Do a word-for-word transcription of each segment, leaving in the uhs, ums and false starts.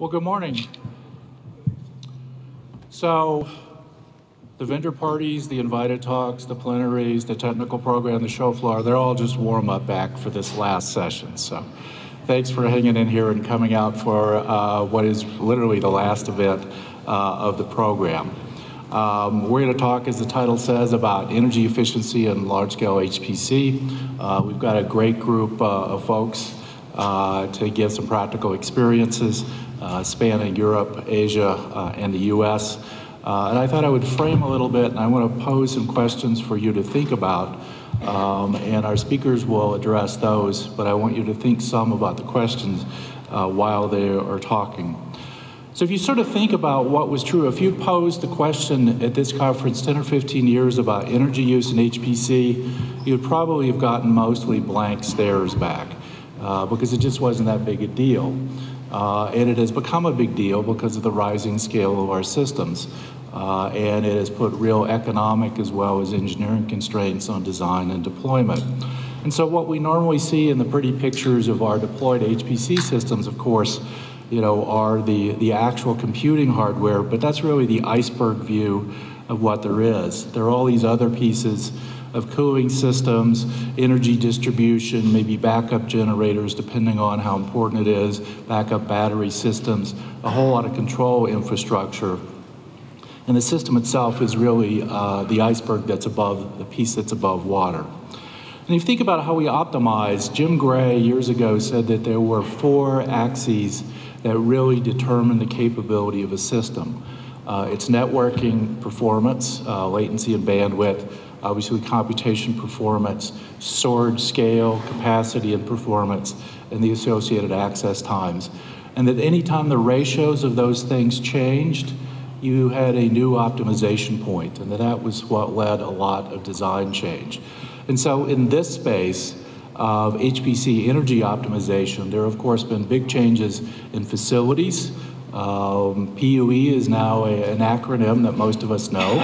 Well, good morning. So the vendor parties, the invited talks, the plenaries, the technical program, the show floor, they're all just warm up back for this last session. So thanks for hanging in here and coming out for uh, what is literally the last event uh, of the program. Um, we're going to talk, as the title says, about energy efficiency and large-scale H P C. Uh, we've got a great group uh, of folks uh, to give some practical experiences uh, spanning Europe, Asia, uh, and the U S. Uh, and I thought I would frame a little bit, and I want to pose some questions for you to think about. Um, and our speakers will address those, but I want you to think some about the questions uh, while they are talking. So if you sort of think about what was true, if you posed the question at this conference ten or fifteen years about energy use in H P C, you would probably have gotten mostly blank stares back uh, because it just wasn't that big a deal. Uh, and it has become a big deal because of the rising scale of our systems. Uh, and it has put real economic as well as engineering constraints on design and deployment. And so what we normally see in the pretty pictures of our deployed H P C systems, of course, you know, are the, the actual computing hardware, but that's really the iceberg view of what there is. There are all these other pieces of cooling systems, energy distribution, maybe backup generators, depending on how important it is, backup battery systems, a whole lot of control infrastructure. And the system itself is really uh, the iceberg that's above, the piece that's above water. And if you think about how we optimize, Jim Gray years ago said that there were four axes that really determine the capability of a system. Uh, it's networking performance, uh, latency and bandwidth, obviously computation performance, storage scale, capacity and performance, and the associated access times. And that any time the ratios of those things changed, you had a new optimization point, and that, that was what led a lot of design change. And so in this space, of H P C energy optimization, there have, of course, been big changes in facilities. Um, P U E is now a, an acronym that most of us know,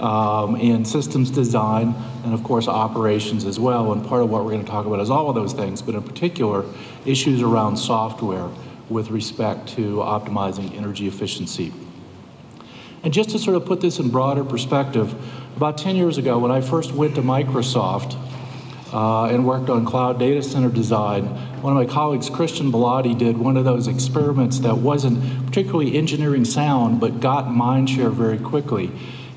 um, in systems design and, of course, operations as well. And part of what we're going to talk about is all of those things, but in particular, issues around software with respect to optimizing energy efficiency. And just to sort of put this in broader perspective, about ten years ago, when I first went to Microsoft, Uh, and worked on cloud data center design, one of my colleagues, Christian Bellotti, did one of those experiments that wasn't particularly engineering sound, but got mind share very quickly.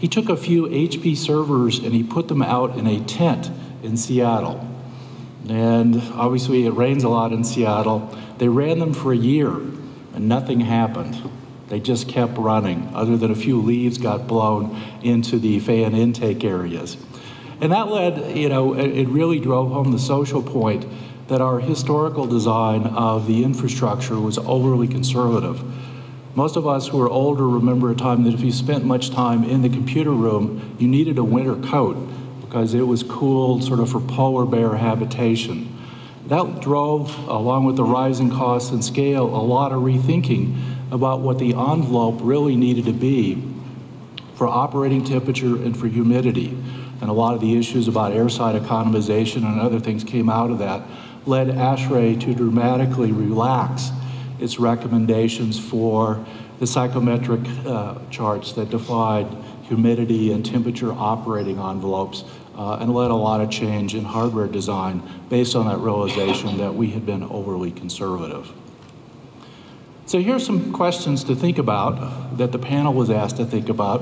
He took a few H P servers and he put them out in a tent in Seattle. And obviously it rains a lot in Seattle. They ran them for a year and nothing happened. They just kept running, other than a few leaves got blown into the fan intake areas. And that led, you know, it really drove home the social point that our historical design of the infrastructure was overly conservative. Most of us who are older remember a time that if you spent much time in the computer room, you needed a winter coat because it was cool sort of for polar bear habitation. That drove, along with the rising costs and scale, a lot of rethinking about what the envelope really needed to be for operating temperature and for humidity. And a lot of the issues about airside economization and other things came out of that, led ASHRAE to dramatically relax its recommendations for the psychometric uh, charts that defined humidity and temperature operating envelopes, uh, and led a lot of change in hardware design based on that realization that we had been overly conservative. So here's some questions to think about that the panel was asked to think about.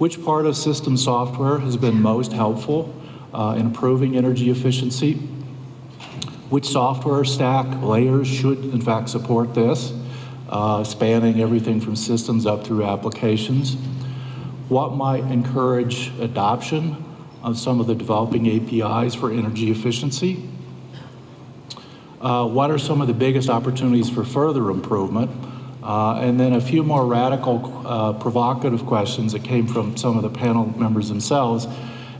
Which part of system software has been most helpful uh, in improving energy efficiency? Which software stack layers should, in fact, support this, uh, spanning everything from systems up through applications? What might encourage adoption of some of the developing A P Is for energy efficiency? Uh, what are some of the biggest opportunities for further improvement? Uh, and then a few more radical, uh, provocative questions that came from some of the panel members themselves.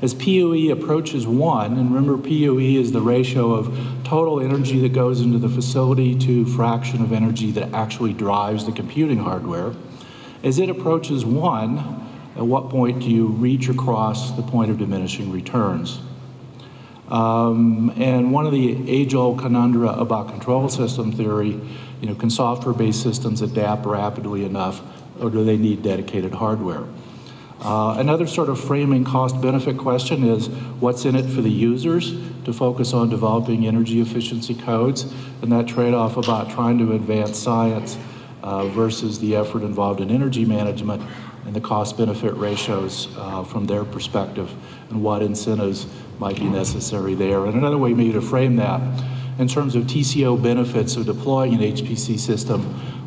As P U E approaches one, and remember P U E is the ratio of total energy that goes into the facility to fraction of energy that actually drives the computing hardware. As it approaches one, at what point do you reach across the point of diminishing returns? Um, and one of the age-old conundra about control system theory You know, can software-based systems adapt rapidly enough, or do they need dedicated hardware? Uh, another sort of framing cost-benefit question is, what's in it for the users to focus on developing energy efficiency codes, and that trade-off about trying to advance science uh, versus the effort involved in energy management, and the cost-benefit ratios uh, from their perspective, and what incentives might be necessary there. And another way maybe to frame that, in terms of T C O benefits of deploying an H P C system,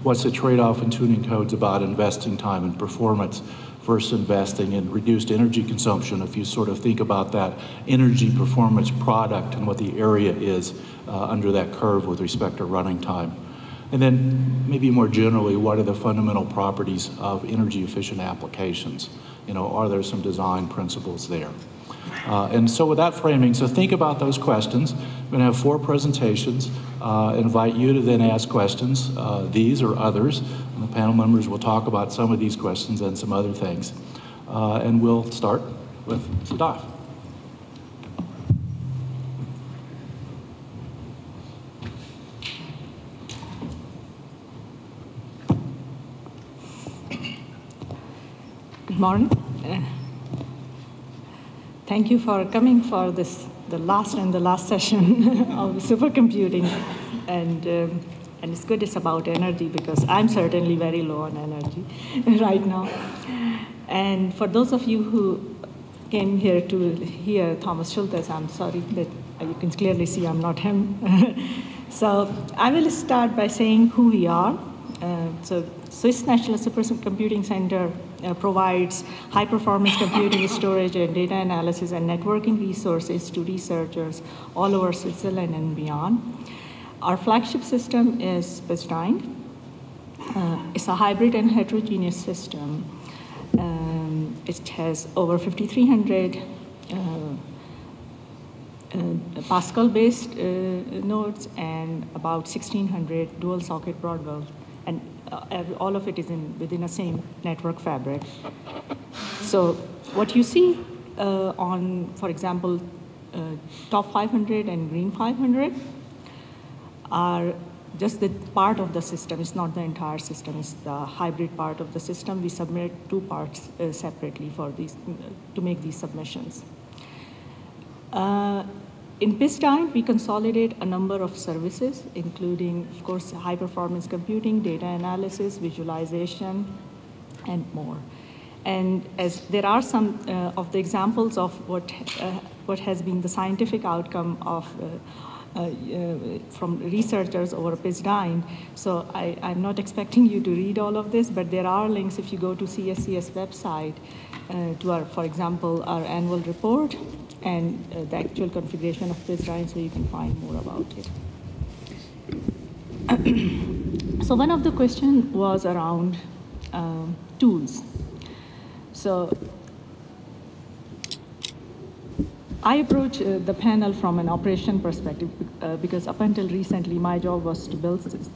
what's the trade-off in tuning codes about investing time and performance versus investing in reduced energy consumption, if you sort of think about that energy performance product and what the area is uh, under that curve with respect to running time. And then maybe more generally, what are the fundamental properties of energy efficient applications? You know, are there some design principles there? Uh, and so with that framing, so think about those questions. I'm going to have four presentations. Uh, invite you to then ask questions, uh, these or others. And the panel members will talk about some of these questions and some other things. Uh, and we'll start with Satoshi. Good morning. Uh, thank you for coming for this, the last and the last session of supercomputing. And, um, and it's good it's about energy, because I'm certainly very low on energy right now. And for those of you who came here to hear Thomas Schulthess, I'm sorry that you can clearly see I'm not him. So I will start by saying who we are. Uh, so Swiss National Supercomputing Center Uh, provides high-performance computing, storage, and data analysis and networking resources to researchers all over Switzerland and beyond. Our flagship system is Bestine. Uh, it's a hybrid and heterogeneous system. Um, it has over fifty-three hundred uh, uh, Pascal-based uh, nodes and about sixteen hundred dual-socket Broadwell. And Uh, all of it is in, within the same network fabric. So what you see uh, on, for example, uh, Top five hundred and Green five hundred are just the part of the system. It's not the entire system. It's the hybrid part of the system. We submit two parts uh, separately for these, to make these submissions. Uh, In Piz Daint, we consolidate a number of services, including, of course, high-performance computing, data analysis, visualization, and more. And as there are some uh, of the examples of what uh, what has been the scientific outcome of uh, uh, uh, from researchers over Piz Daint, so I, I'm not expecting you to read all of this, but there are links if you go to C S C S website uh, to our, for example, our annual report, and uh, the actual configuration of Piz Daint, so you can find more about it. So one of the questions was around uh, tools. So I approach uh, the panel from an operation perspective, uh, because up until recently, my job was to build systems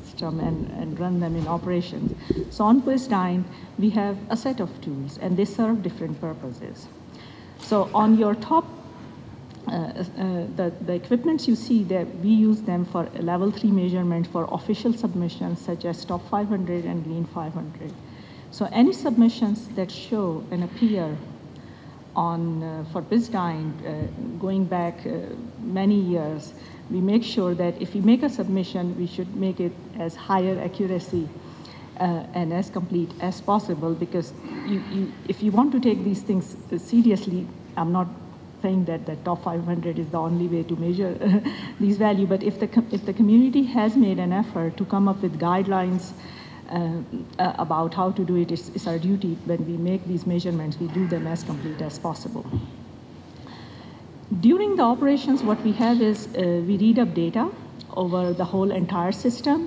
and, and run them in operations. So on Piz Daint, we have a set of tools, and they serve different purposes. So on your top, Uh, uh, the, the equipments you see there, we use them for level three measurement for official submissions such as Top five hundred and Green five hundred. So any submissions that show and appear on, uh, for Piz Daint, uh, going back uh, many years, we make sure that if we make a submission, we should make it as higher accuracy Uh, and as complete as possible, because you, you, if you want to take these things seriously, I'm not saying that the Top five hundred is the only way to measure these values, but if the, if the community has made an effort to come up with guidelines uh, uh, about how to do it, it's, it's our duty when we make these measurements, we do them as complete as possible. During the operations, what we have is uh, we read up data over the whole entire system,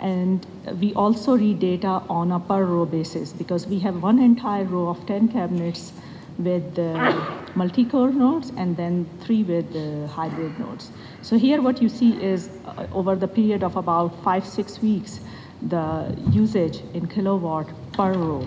and we also read data on a per row basis, because we have one entire row of ten cabinets with uh, multi-core nodes and then three with uh, hybrid nodes. So here what you see is uh, over the period of about five, six weeks, the usage in kilowatt per row.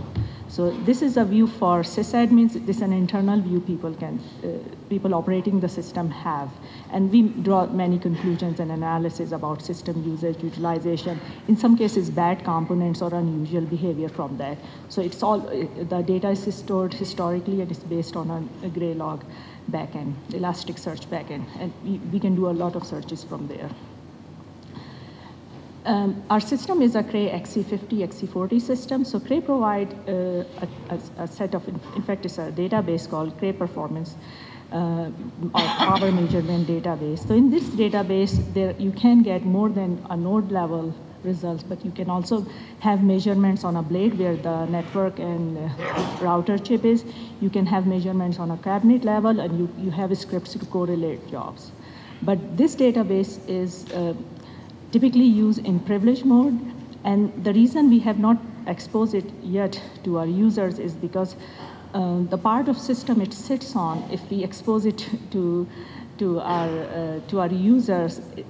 So this is a view for sysadmins. This is an internal view people can, uh, people operating the system have. And we draw many conclusions and analysis about system usage, utilization, in some cases bad components or unusual behavior from that. So it's all, the data is stored historically and it's based on a Gray log backend, Elasticsearch backend. And we, we can do a lot of searches from there. Um, our system is a Cray X C fifty, X C forty system. So Cray provide uh, a, a, a set of, in fact, it's a database called Cray Performance uh, Power Measurement Database. So in this database, there you can get more than a node level results, but you can also have measurements on a blade where the network and uh, router chip is. You can have measurements on a cabinet level, and you, you have scripts to correlate jobs. But this database is uh, typically used in privilege mode, and the reason we have not exposed it yet to our users is because uh, the part of system it sits on, if we expose it to to our uh, to our users, it,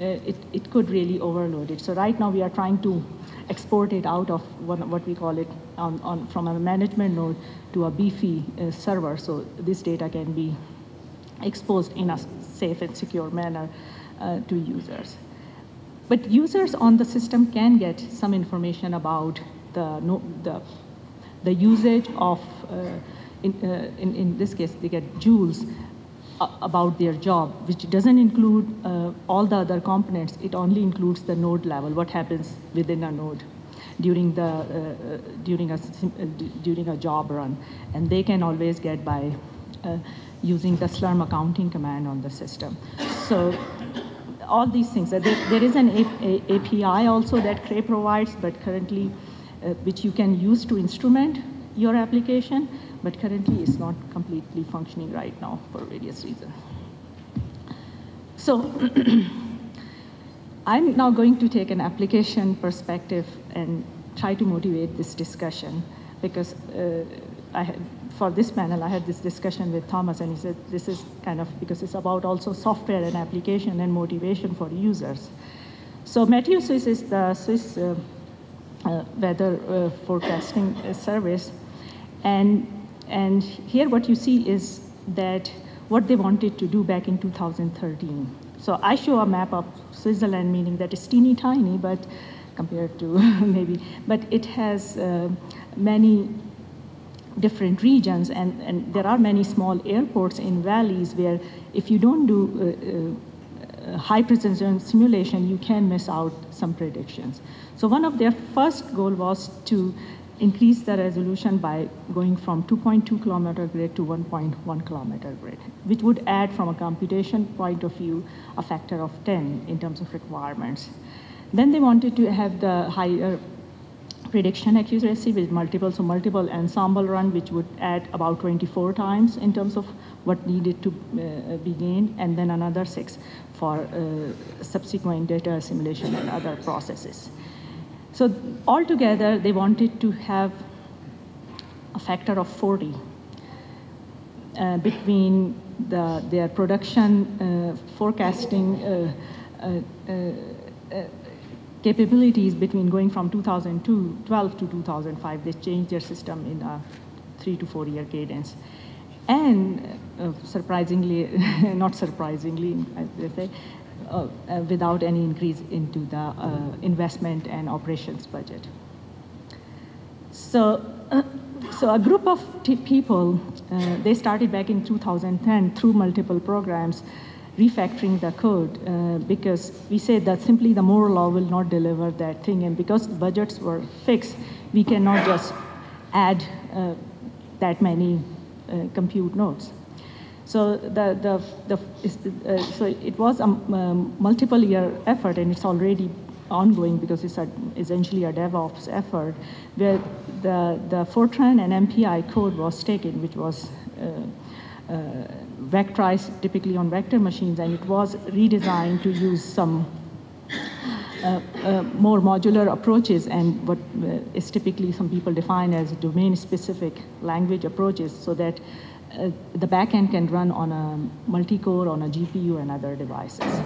it it could really overload it. So right now we are trying to export it out of one, what we call it on, on from a management node to a beefy uh, server, so this data can be exposed in a safe and secure manner uh, to users. But users on the system can get some information about the no, the, the usage of, uh, in, uh, in, in this case, they get joules uh, about their job, which doesn't include uh, all the other components. It only includes the node level, what happens within a node during, the, uh, during, a, during a job run. And they can always get by uh, using the Slurm accounting command on the system. So, all these things. There, there is an A P I also that Cray provides, but currently, uh, which you can use to instrument your application, but currently it's not completely functioning right now for various reasons. So I'm now going to take an application perspective and try to motivate this discussion, because uh, I have, for this panel, I had this discussion with Thomas, and he said this is kind of, because it's about also software and application and motivation for users. So MeteoSwiss is the Swiss uh, uh, weather uh, forecasting uh, service, and, and here what you see is that what they wanted to do back in two thousand thirteen. So I show a map of Switzerland, meaning that it's teeny tiny, but compared to maybe, but it has uh, many different regions, and, and there are many small airports in valleys where if you don't do uh, uh, high precision simulation, you can miss out some predictions. So one of their first goal was to increase the resolution by going from two point two kilometer grid to one point one kilometer grid, which would add from a computation point of view a factor of ten in terms of requirements. Then they wanted to have the higher prediction accuracy with multiple, so multiple ensemble run, which would add about twenty-four times in terms of what needed to uh, be gained, and then another six for uh, subsequent data assimilation and other processes. So altogether, they wanted to have a factor of forty uh, between the, their production uh, forecasting uh, uh, uh, uh, capabilities between going from two thousand twelve to two thousand five. They changed their system in a three to four year cadence. And uh, surprisingly, not surprisingly, as they say, uh, uh, without any increase into the uh, investment and operations budget. So, uh, so a group of t people, uh, they started back in two thousand ten through multiple programs, refactoring the code, uh, because we said that simply the Moore law will not deliver that thing, and because the budgets were fixed, we cannot just add uh, that many uh, compute nodes. So the the, the uh, so it was a um, multiple-year effort, and it's already ongoing because it's a, essentially a DevOps effort, where the the Fortran and M P I code was taken, which was Uh, Uh, vectorized typically on vector machines, and it was redesigned to use some uh, uh, more modular approaches and what uh, is typically some people define as domain-specific language approaches, so that uh, the backend can run on a multi-core, on a G P U and other devices.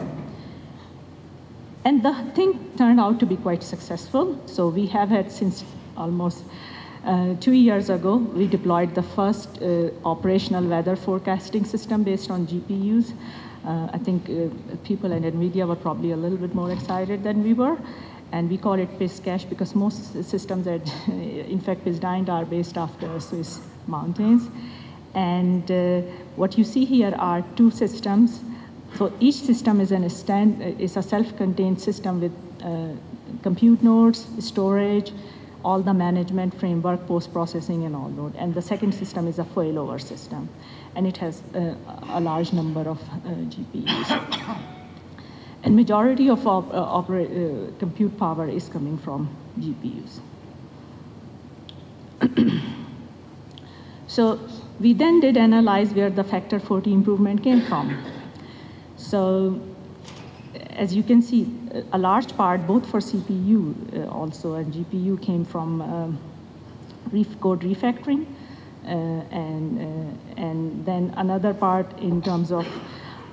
And the thing turned out to be quite successful. So we have had since almost Uh, two years ago, we deployed the first uh, operational weather forecasting system based on G P Us. Uh, I think uh, people at NVIDIA were probably a little bit more excited than we were. And we call it Piz Kesch because most systems that, in fact, Piz Daint are based after Swiss mountains. And uh, what you see here are two systems. So each system is, an stand, is a self-contained system with uh, compute nodes, storage, all the management framework, post-processing, and all node. And the second system is a failover system. And it has uh, a large number of uh, G P Us. And majority of our uh, uh, compute power is coming from G P Us. So we then did analyze where the factor forty improvement came from. So as you can see, a large part, both for C P U uh, also and G P U, came from um, ref code refactoring. Uh, and, uh, and then another part in terms of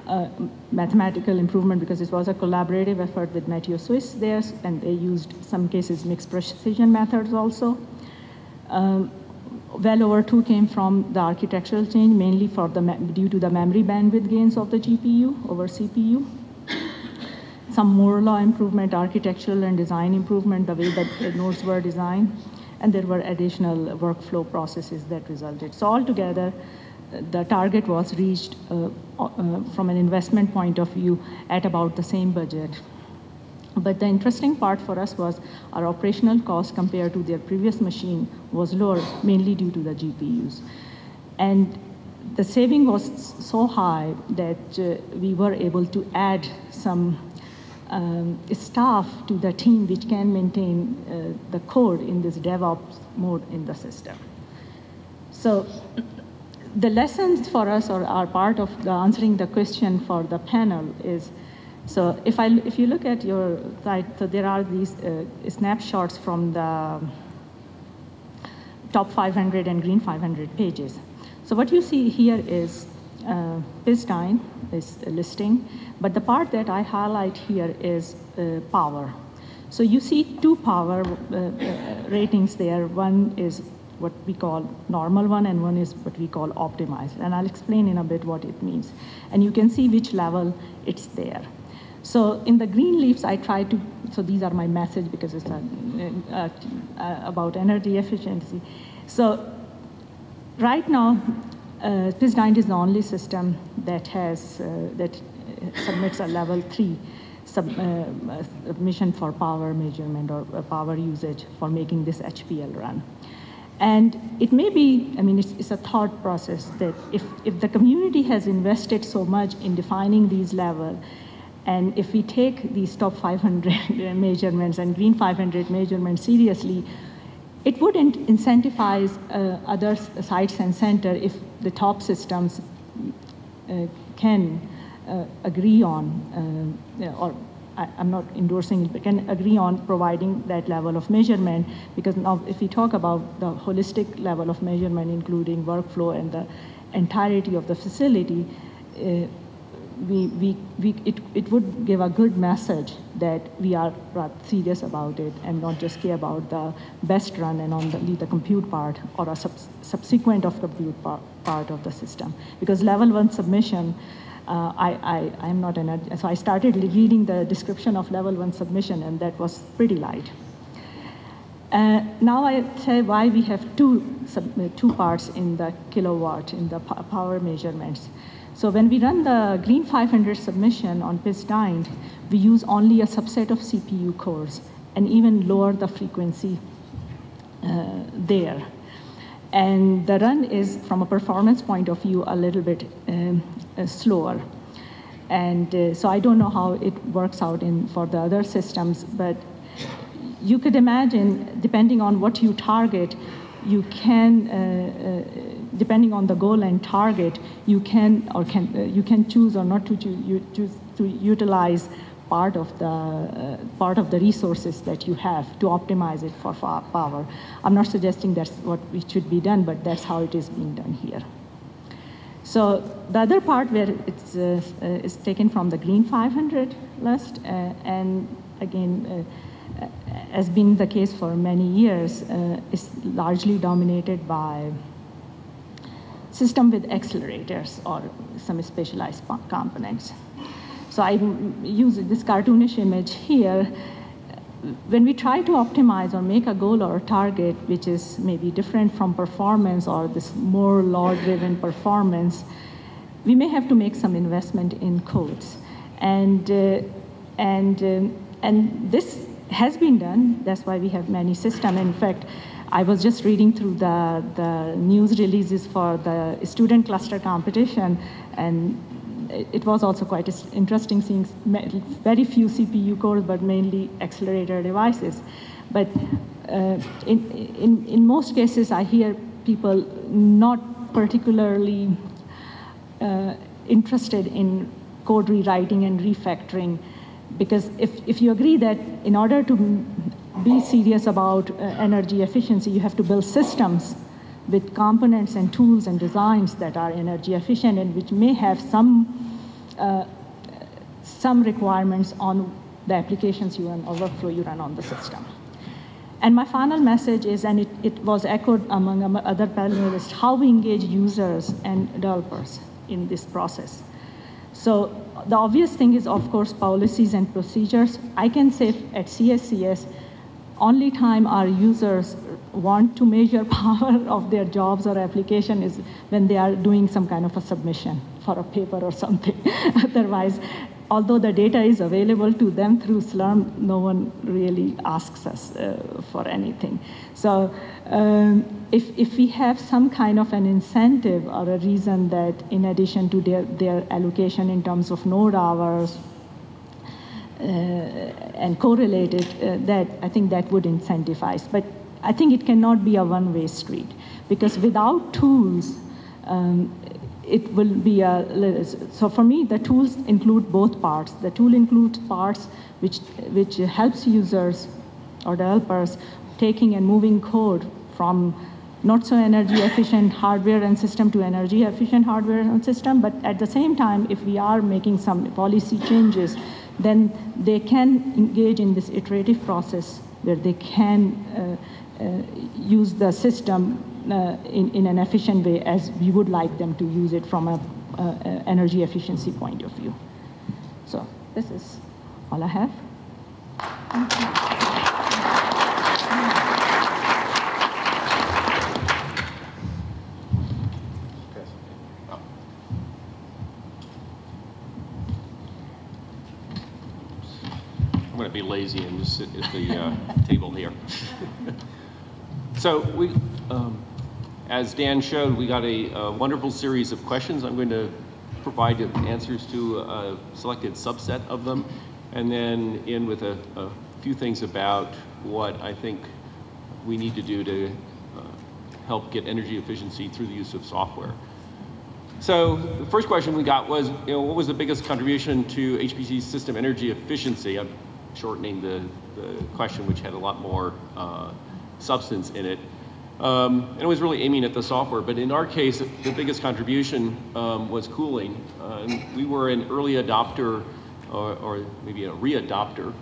Uh, mathematical improvement, because it was a collaborative effort with MeteoSwiss there, and they used, some cases, mixed precision methods also. Um, well over two came from the architectural change, mainly for the due to the memory bandwidth gains of the G P U over C P U. Some Moore's law improvement, architectural and design improvement, the way that the nodes were designed, and there were additional workflow processes that resulted. So altogether, the target was reached uh, uh, from an investment point of view at about the same budget. But the interesting part for us was our operational cost compared to their previous machine was lower, mainly due to the G P Us. And the saving was so high that uh, we were able to add some um, staff to the team which can maintain uh, the code in this DevOps mode in the system. So the lessons for us, or are part of the answering the question for the panel, is, so if I if you look at your side, so there are these uh, snapshots from the top five hundred and Green five hundred pages. So what you see here is uh, Piz Daint is listing, but the part that I highlight here is uh, power. So you see two power uh, uh, ratings there. One is what we call normal one, and one is what we call optimized. And I'll explain in a bit what it means. And you can see which level it's there. So in the green leaves, I try to, so these are my message because it's a, a, a, about energy efficiency. So right now, uh, Piz Daint is the only system that has, uh, that submits a level three sub, uh, submission for power measurement or power usage for making this H P L run. And it may be, I mean, it's, it's a thought process that if, if the community has invested so much in defining these levels, and if we take these top five hundred measurements and Green five hundred measurements seriously, it wouldn't incentivize uh, other sites and centers if the top systems uh, can uh, agree on, uh, or I, I'm not endorsing it, but can agree on providing that level of measurement, because now if we talk about the holistic level of measurement, including workflow and the entirety of the facility, uh, we, we, we, it, it would give a good message that we are serious about it and not just care about the best run and only the compute part or a sub subsequent of compute par part of the system. Because level one submission, Uh, I, I, I'm not an, so I started reading the description of level one submission, and that was pretty light. Uh, now I say why we have two, sub, uh, two parts in the kilowatt, in the power measurements. So when we run the Green five hundred submission on Piz Daint, we use only a subset of C P U cores and even lower the frequency uh, there. And the run is, from a performance point of view, a little bit um, uh, slower. And uh, so I don't know how it works out in for the other systems, but you could imagine, depending on what you target, you can, uh, uh, depending on the goal and target, you can or can uh, you can choose or not to choose, you choose to utilize part of the uh, part of the resources that you have to optimize it for power. I'm not suggesting that's what it should be done, but that's how it is being done here. So the other part where it's uh, uh, is taken from the Green five hundred list, uh, and again, uh, has been the case for many years, uh, is largely dominated by system with accelerators or some specialized components. So I use this cartoonish image here. When we try to optimize or make a goal or a target which is maybe different from performance or this more law-driven performance, we may have to make some investment in codes. And, uh, and, um, and this has been done. That's why we have many systems. In fact, I was just reading through the, the news releases for the student cluster competition, and it was also quite interesting seeing very few C P U cores, but mainly accelerator devices. But uh, in, in, in most cases, I hear people not particularly uh, interested in code rewriting and refactoring, because if, if you agree that in order to be serious about uh, energy efficiency, you have to build systems with components and tools and designs that are energy efficient and which may have some, uh, some requirements on the applications you run or workflow you run on the system. And my final message is, and it, it was echoed among other panelists, how we engage users and developers in this process. So the obvious thing is, of course, policies and procedures. I can say at C S C S, only time our users want to measure power of their jobs or application is when they are doing some kind of a submission for a paper or something. Otherwise, although the data is available to them through Slurm, no one really asks us uh, for anything. So um, if, if we have some kind of an incentive or a reason that in addition to their, their allocation in terms of node hours, Uh, and correlated, uh, that I think that would incentivize. But I think it cannot be a one-way street, because without tools, um, it will be a, so for me, the tools include both parts. The tool includes parts which, which helps users or developers taking and moving code from not so energy efficient hardware and system to energy efficient hardware and system, but at the same time, if we are making some policy changes, then they can engage in this iterative process where they can uh, uh, use the system uh, in, in an efficient way as we would like them to use it from an uh, energy efficiency point of view. So this is all I have. Thank you. Be lazy and just sit at the uh, table here. So we, um, as Dan showed, we got a, a wonderful series of questions. I'm going to provide answers to a selected subset of them, and then end with a, a few things about what I think we need to do to uh, help get energy efficiency through the use of software. So the first question we got was, you know, what was the biggest contribution to H P C system energy efficiency? I'm shortening the, the question, which had a lot more uh, substance in it. Um, and it was really aiming at the software, but in our case, the biggest contribution um, was cooling. Uh, and we were an early adopter, or, or maybe a re-adopter,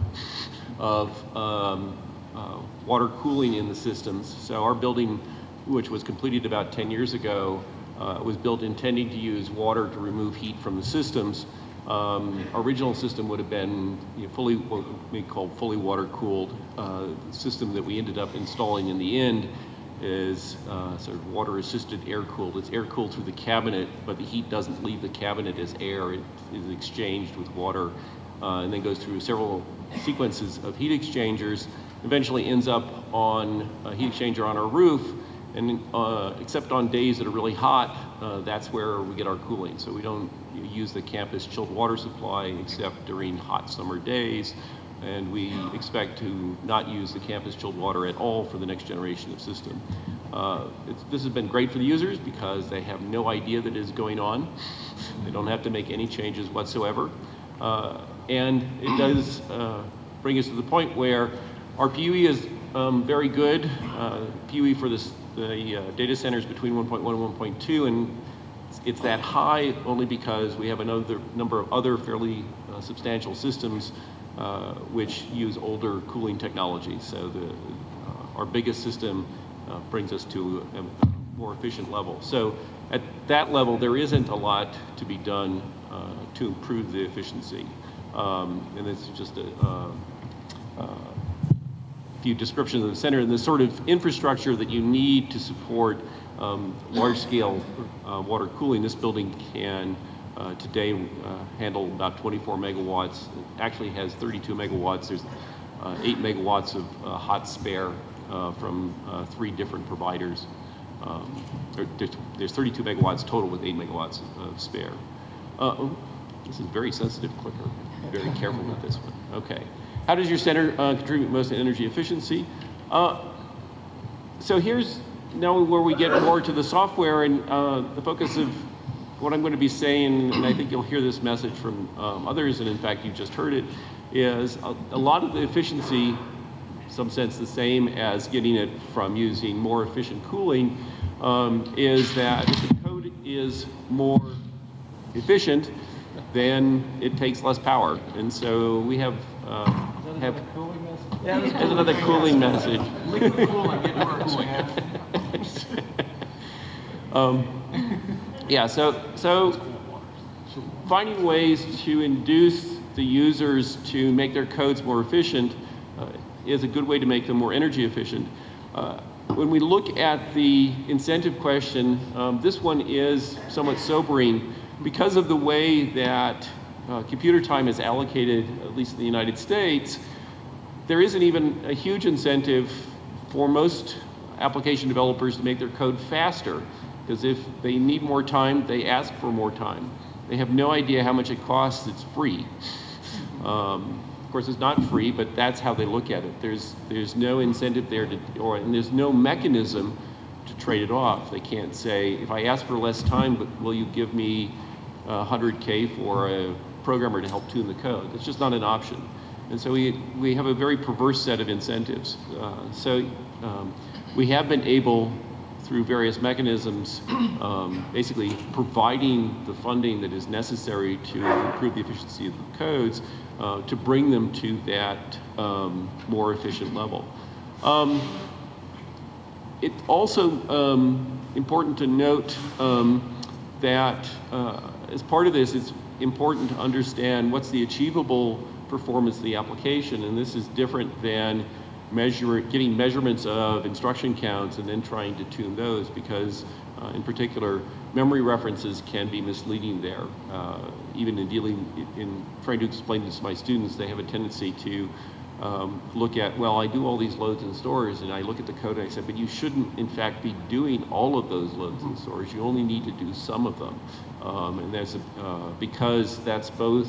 of um, uh, water cooling in the systems. So our building, which was completed about ten years ago, uh, was built intending to use water to remove heat from the systems. Um, original system would have been you know, fully what we call fully water-cooled. Uh, the system that we ended up installing in the end is uh, sort of water-assisted air-cooled. It's air-cooled through the cabinet, but the heat doesn't leave the cabinet as air. It is exchanged with water, uh, and then goes through several sequences of heat exchangers. Eventually ends up on a heat exchanger on our roof, and uh, except on days that are really hot, uh, that's where we get our cooling. So we don't use the campus chilled water supply except during hot summer days, and we expect to not use the campus chilled water at all for the next generation of system. Uh, it's, this has been great for the users because they have no idea that it is going on. They don't have to make any changes whatsoever. Uh, and it does uh, bring us to the point where our P U E is um, very good. Uh, P U E for this, the uh, data centers between one point one and one point two, and it's that high only because we have another number of other fairly uh, substantial systems uh, which use older cooling technology. So the, uh, our biggest system uh, brings us to a more efficient level. So at that level, there isn't a lot to be done uh, to improve the efficiency. Um, and it's just a uh, uh, few descriptions of the center and the sort of infrastructure that you need to support um, large-scale uh, water cooling. This building can uh, today uh, handle about twenty-four megawatts. It actually has thirty-two megawatts. There's uh, eight megawatts of uh, hot spare uh, from uh, three different providers. Um, there's thirty-two megawatts total with eight megawatts of spare. Uh, oh, this is a very sensitive clicker. Very careful with this one. Okay. How does your center uh, contribute most to energy efficiency? Uh, so here's now where we get more to the software and uh, the focus of what I'm going to be saying, and I think you'll hear this message from um, others, and in fact you've just heard it, is a, a lot of the efficiency, in some sense the same as getting it from using more efficient cooling, um, is that if the code is more efficient, then it takes less power. And so we have Uh, is that another have, cooling message? Yeah, there's another cooling message. Liquid cooling, get more cooling. um, yeah, so, so finding ways to induce the users to make their codes more efficient uh, is a good way to make them more energy efficient. Uh, when we look at the incentive question, um, this one is somewhat sobering because of the way that Uh, computer time is allocated, at least in the United States. There isn't even a huge incentive for most application developers to make their code faster, because if they need more time, they ask for more time. They have no idea how much it costs. It's free. Um, of course, it's not free, but that's how they look at it. There's, there's no incentive there, to, or, and there's no mechanism to trade it off. They can't say, if I ask for less time, but will you give me uh, one hundred K for a programmer to help tune the code? It's just not an option. And so we, we have a very perverse set of incentives. Uh, so um, we have been able, through various mechanisms, um, basically providing the funding that is necessary to improve the efficiency of the codes uh, to bring them to that um, more efficient level. Um, it's also um, important to note um, that uh, as part of this, it's important to understand what's the achievable performance of the application, and this is different than measure, getting measurements of instruction counts and then trying to tune those, because uh, in particular memory references can be misleading there. Uh, even in dealing, in trying to explain this to my students, they have a tendency to um, look at, well, I do all these loads and stores, and I look at the code and I said, but you shouldn't in fact be doing all of those loads and stores, you only need to do some of them. Um, and there's a, uh, because that's both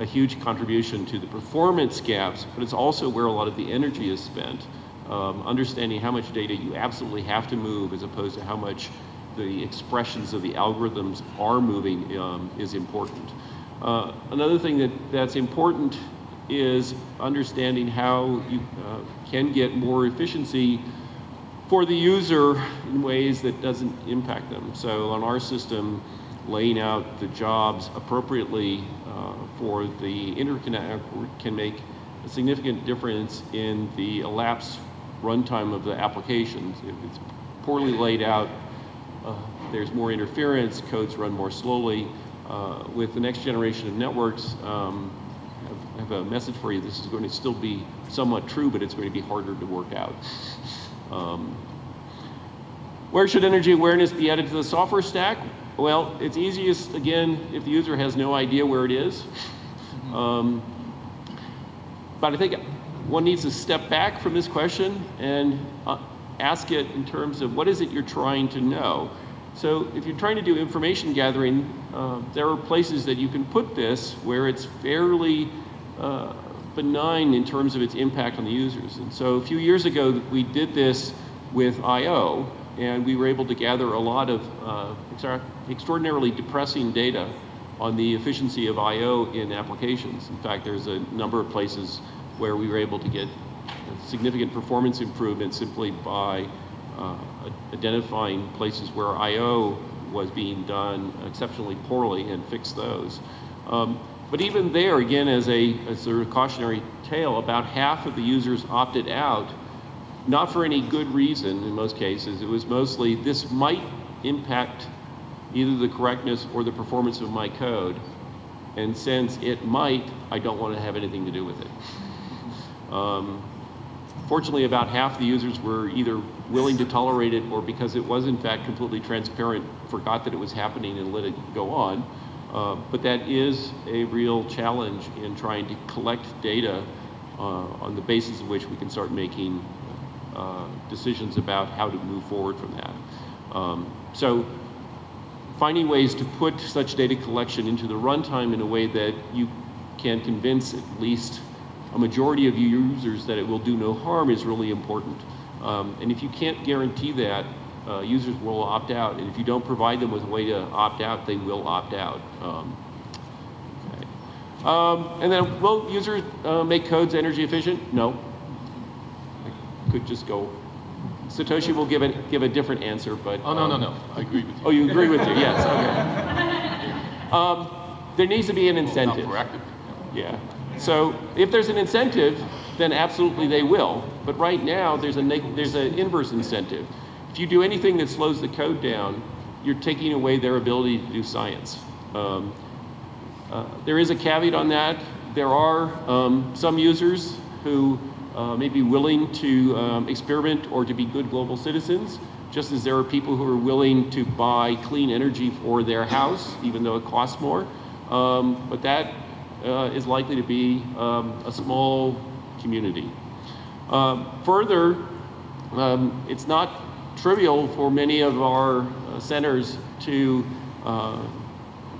a huge contribution to the performance gaps, but it's also where a lot of the energy is spent. Um, understanding how much data you absolutely have to move as opposed to how much the expressions of the algorithms are moving um, is important. Uh, another thing that, that's important is understanding how you uh, can get more efficiency for the user in ways that doesn't impact them. So on our system, laying out the jobs appropriately uh, for the interconnect can make a significant difference in the elapsed runtime of the applications. If it's poorly laid out, uh, there's more interference, codes run more slowly. Uh, with the next generation of networks, um, I have a message for you. This is going to still be somewhat true, but it's going to be harder to work out. Um, where should energy awareness be added to the software stack? Well, it's easiest, again, if the user has no idea where it is. Um, but I think one needs to step back from this question and uh, ask it in terms of what is it you're trying to know. So if you're trying to do information gathering, uh, there are places that you can put this where it's fairly uh, benign in terms of its impact on the users. And so a few years ago, we did this with I O, and we were able to gather a lot of uh, extra extraordinarily depressing data on the efficiency of I O in applications. In fact, there's a number of places where we were able to get significant performance improvement simply by uh, identifying places where I O was being done exceptionally poorly and fix those. Um, But even there, again, as a, as a cautionary tale, about half of the users opted out, not for any good reason in most cases. It was mostly, this might impact either the correctness or the performance of my code. And since it might, I don't want to have anything to do with it. Um, fortunately, about half the users were either willing to tolerate it or, because it was in fact completely transparent, forgot that it was happening and let it go on. Uh, but that is a real challenge in trying to collect data uh, on the basis of which we can start making uh, decisions about how to move forward from that. Um, so finding ways to put such data collection into the runtime in a way that you can convince at least a majority of your users that it will do no harm is really important. Um, and if you can't guarantee that, Uh, users will opt out, and if you don't provide them with a way to opt out, they will opt out. Um, okay. um, and then, will users uh, make codes energy efficient? No. I could just go. Satoshi will give a give a different answer, but oh no um, no no, I agree with you. Oh, you agree with you? Yes. Okay. Um, there needs to be an incentive. Well, not proactive. Yeah. So if there's an incentive, then absolutely they will. But right now, there's a there's an inverse incentive. If you do anything that slows the code down, you're taking away their ability to do science. Um, uh, there is a caveat on that. There are um, some users who uh, may be willing to um, experiment or to be good global citizens, just as there are people who are willing to buy clean energy for their house, even though it costs more. Um, but that uh, is likely to be um, a small community. Um, further, um, it's not trivial for many of our uh, centers to uh,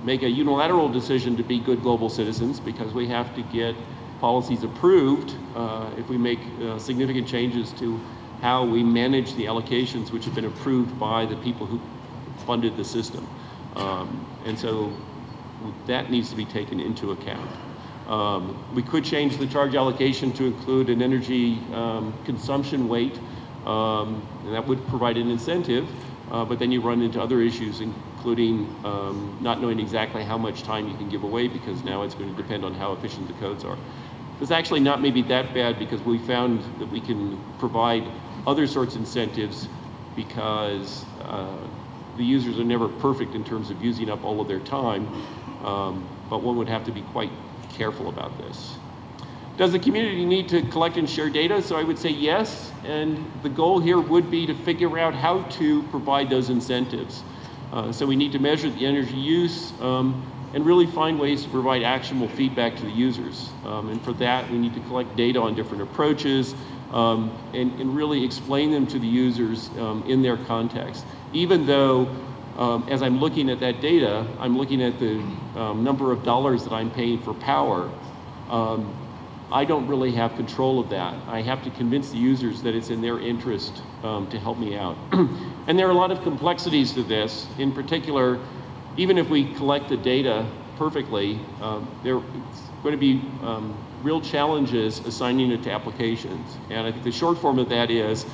make a unilateral decision to be good global citizens, because we have to get policies approved uh, if we make uh, significant changes to how we manage the allocations which have been approved by the people who funded the system. Um, and so that needs to be taken into account. Um, we could change the charge allocation to include an energy um, consumption weight. Um, and that would provide an incentive, uh, but then you run into other issues, including um, not knowing exactly how much time you can give away, because now it's going to depend on how efficient the codes are. It's actually not maybe that bad, because we found that we can provide other sorts of incentives, because uh, the users are never perfect in terms of using up all of their time, um, but one would have to be quite careful about this. Does the community need to collect and share data? So I would say yes, and the goal here would be to figure out how to provide those incentives. Uh, so we need to measure the energy use um, and really find ways to provide actionable feedback to the users. Um, and for that, we need to collect data on different approaches um, and, and really explain them to the users um, in their context. Even though, um, as I'm looking at that data, I'm looking at the um, number of dollars that I'm paying for power. Um, I don't really have control of that. I have to convince the users that it's in their interest um, to help me out. And there are a lot of complexities to this. In particular, even if we collect the data perfectly, um, there's going to be um, real challenges assigning it to applications. And I think the short form of that is,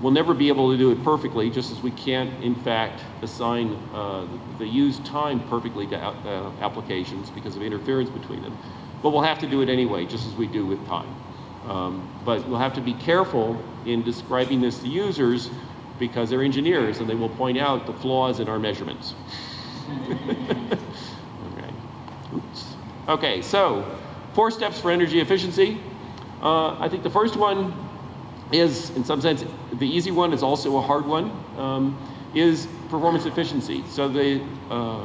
we'll never be able to do it perfectly, just as we can't, in fact, assign uh, the used time perfectly to uh, applications because of interference between them. But we'll have to do it anyway, just as we do with time. Um, but we'll have to be careful in describing this to users, because they're engineers and they will point out the flaws in our measurements. Okay. Oops. Okay, so four steps for energy efficiency. Uh, I think the first one is, in some sense, the easy one is also a hard one, um, is performance efficiency. So the, uh,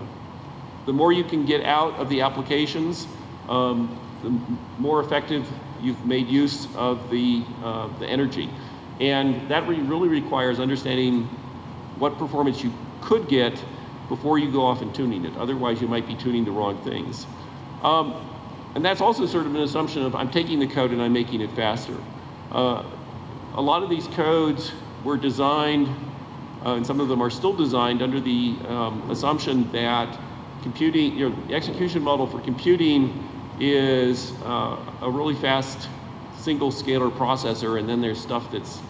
the more you can get out of the applications, Um, the more effective you've made use of the, uh, the energy. And that re really requires understanding what performance you could get before you go off and tuning it. Otherwise, you might be tuning the wrong things. Um, and that's also sort of an assumption of, I'm taking the code and I'm making it faster. Uh, a lot of these codes were designed, uh, and some of them are still designed, under the um, assumption that computing, you know, the execution model for computing is uh, a really fast single scalar processor, and then there's stuff that's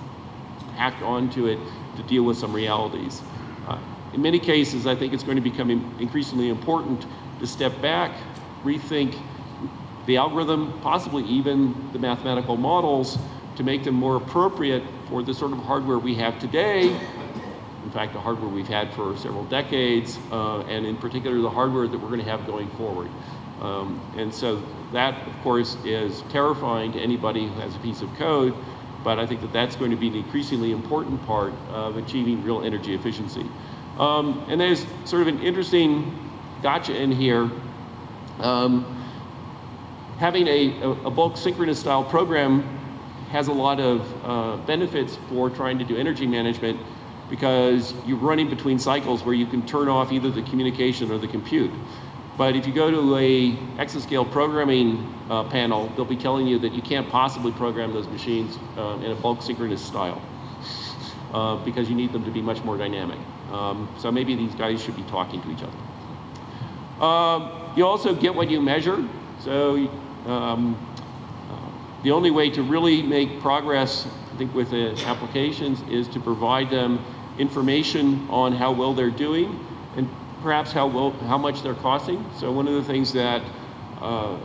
hacked onto it to deal with some realities. Uh, in many cases, I think it's going to become increasingly important to step back, rethink the algorithm, possibly even the mathematical models, to make them more appropriate for the sort of hardware we have today. In fact, the hardware we've had for several decades, uh, and in particular the hardware that we're going to have going forward. Um, and so that, of course, is terrifying to anybody who has a piece of code, but I think that that's going to be an increasingly important part of achieving real energy efficiency. Um, and there's sort of an interesting gotcha in here. Um, having a, a bulk synchronous style program has a lot of uh, benefits for trying to do energy management, because you're running between cycles where you can turn off either the communication or the compute. But if you go to a exascale programming uh, panel, they'll be telling you that you can't possibly program those machines uh, in a bulk synchronous style uh, because you need them to be much more dynamic. Um, so maybe these guys should be talking to each other. Um, you also get what you measure. So um, uh, the only way to really make progress, I think, with the applications is to provide them information on how well they're doing and perhaps how well, how much they're costing. So one of the things that uh,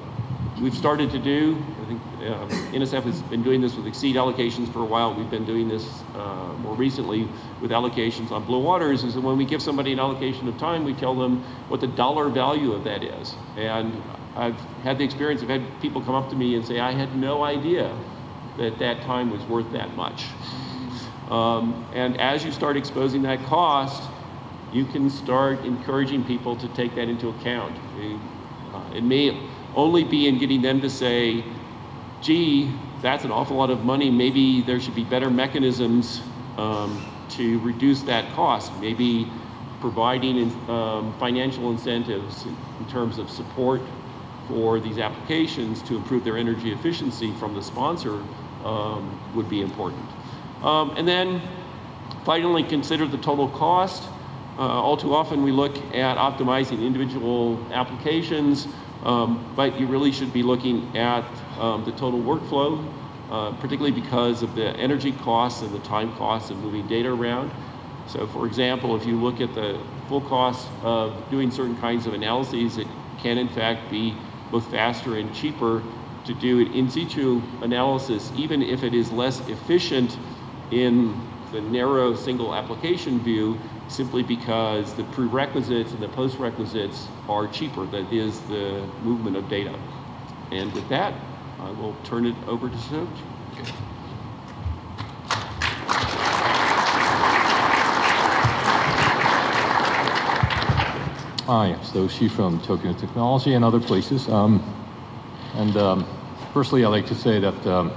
we've started to do, I think uh, N S F has been doing this with Exceed allocations for a while. We've been doing this uh, more recently with allocations on Blue Waters, is that when we give somebody an allocation of time, we tell them what the dollar value of that is. And I've had the experience of had people come up to me and say, I had no idea that that time was worth that much. Um, and as you start exposing that cost, you can start encouraging people to take that into account. It may only be in getting them to say, gee, that's an awful lot of money. Maybe there should be better mechanisms um, to reduce that cost. Maybe providing in, um, financial incentives in, in terms of support for these applications to improve their energy efficiency from the sponsor um, would be important. Um, and then finally, consider the total cost. Uh, all too often we look at optimizing individual applications, um, but you really should be looking at um, the total workflow, uh, particularly because of the energy costs and the time costs of moving data around. So for example, if you look at the full cost of doing certain kinds of analyses, it can in fact be both faster and cheaper to do an in situ analysis, even if it is less efficient in the narrow single application view, simply because the prerequisites and the postrequisites are cheaper, that is the movement of data. And with that, I will turn it over to Satoshi. Okay. Hi, I'm Satoshi from Tokyo Technology and other places. Um, and um, firstly, I'd like to say that um,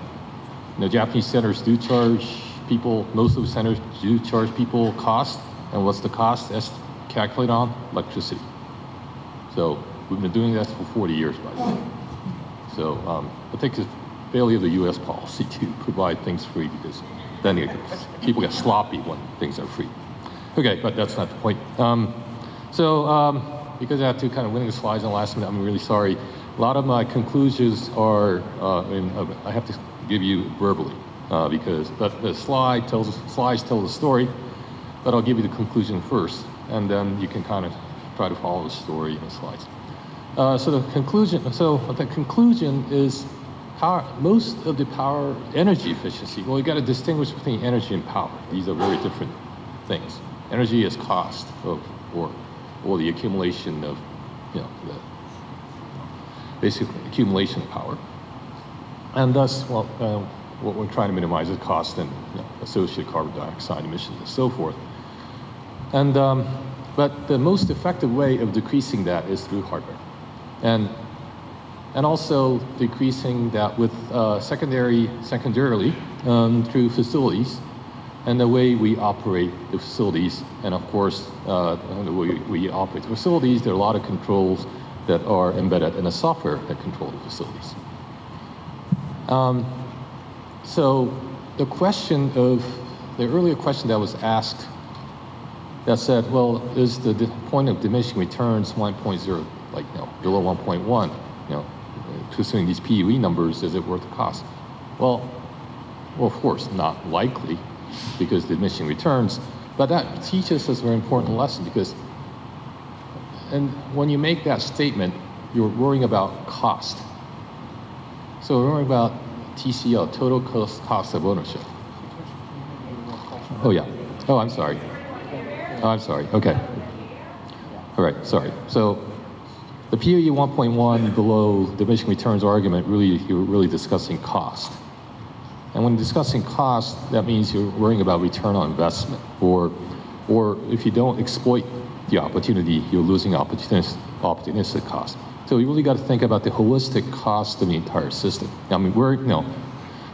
you know, Japanese centers do charge people, most of the centers do charge people cost. And what's the cost? That's calculated on electricity. So we've been doing that for forty years, by the way. So um, I think it's a failure of the U S policy to provide things free, because then it gets, people get sloppy when things are free. Okay, but that's not the point. Um, so um, because I had to kind of win the slides on the last minute, I'm really sorry. A lot of my conclusions are, uh, I, mean, I have to give you verbally, uh, because but the slide tells, slides tell the story. But I'll give you the conclusion first, and then you can kind of try to follow the story in the slides. Uh, so the conclusion, so the conclusion is power, most of the power energy efficiency, well, you got to distinguish between energy and power. These are very different things. Energy is cost of, or, or the accumulation of, you know, the, basically accumulation of power. And thus, well, uh, what we're trying to minimize is cost and you know, associated carbon dioxide emissions and so forth. And, um, but the most effective way of decreasing that is through hardware. And, and also decreasing that with uh, secondary, secondarily um, through facilities and the way we operate the facilities. And of course, uh, the way we operate the facilities, there are a lot of controls that are embedded in the software that control the facilities. Um, so the question of, the earlier question that was asked, that said, well, is the point of diminishing returns one point zero, like you know, below one point one, you know, assuming these P U E numbers, is it worth the cost? Well, well, of course, not likely, because diminishing returns, but that teaches us a very important lesson, because, and when you make that statement, you're worrying about cost. So we're worried about T C O, total cost, cost of ownership. Oh yeah. Oh, I'm sorry. Oh, I'm sorry. Okay. All right. Sorry. So the P U E one point one below diminishing returns argument, really, you're really discussing cost. And when discussing cost, that means you're worrying about return on investment, or, or if you don't exploit the opportunity, you're losing opportunistic, opportunistic cost. So you really got to think about the holistic cost of the entire system. I mean, we're, you know,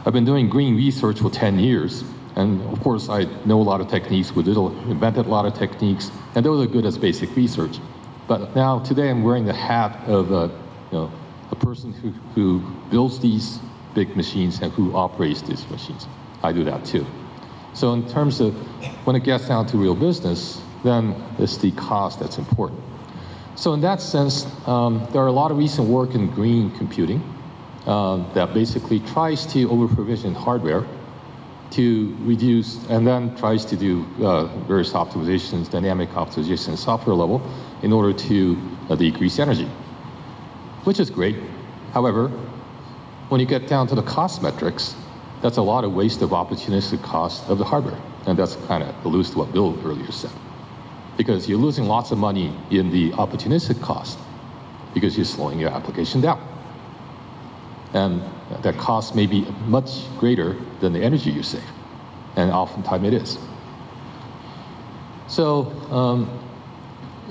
I've been doing green research for ten years, and of course I know a lot of techniques, we did, invented a lot of techniques, and those are good as basic research. But now, today, I'm wearing the hat of a, you know, a person who, who builds these big machines and who operates these machines. I do that too. So in terms of when it gets down to real business, then it's the cost that's important. So in that sense, um, there are a lot of recent work in green computing uh, that basically tries to over-provision hardware to reduce, and then tries to do uh, various optimizations, dynamic optimizations, software level, in order to uh, decrease energy, which is great. However, when you get down to the cost metrics, that's a lot of waste of opportunistic cost of the hardware. And that's kind of alludes to what Bill earlier said. Because you're losing lots of money in the opportunistic cost because you're slowing your application down. And that cost may be much greater than the energy you save, and oftentimes it is. So, um,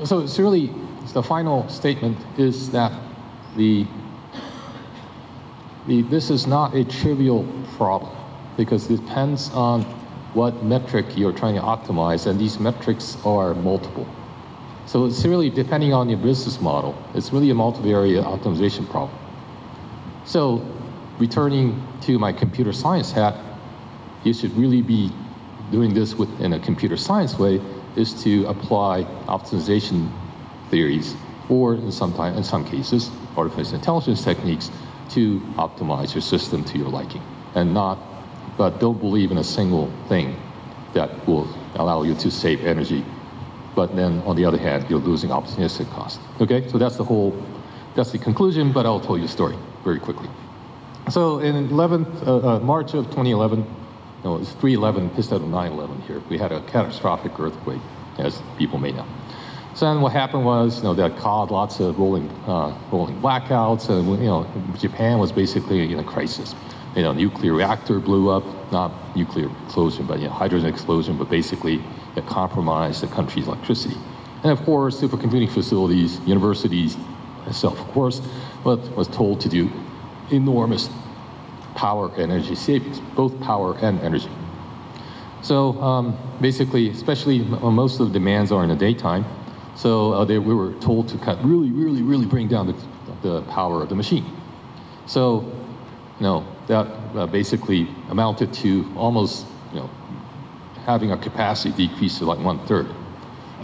so it's really, the final statement is that the, the, this is not a trivial problem, because it depends on what metric you're trying to optimize, and these metrics are multiple. So it's really, depending on your business model, it's really a multivariate optimization problem. So, returning to my computer science hat, you should really be doing this with, in a computer science way, is to apply optimization theories, or in some, time, in some cases, artificial intelligence techniques to optimize your system to your liking, and not, but don't believe in a single thing that will allow you to save energy. But then, on the other hand, you're losing opportunistic cost. Okay, so that's the whole, that's the conclusion, but I'll tell you a story very quickly. So in eleventh, uh, uh, March of twenty eleven, no, it's three eleven, pissed out of nine eleven here, we had a catastrophic earthquake, as people may know. So then what happened was, you know, that caused lots of rolling, uh, rolling blackouts, and, you know, Japan was basically in a crisis. You know, nuclear reactor blew up, not nuclear explosion, but, you know, hydrogen explosion, but basically it compromised the country's electricity. And of course, supercomputing facilities, universities, itself, of course, but was told to do enormous power and energy savings, both power and energy. So um, basically, especially most of the demands are in the daytime, so uh, they, we were told to cut, really, really, really bring down the, the power of the machine. So, you know, that uh, basically amounted to almost, you know, having a capacity decrease to like one third.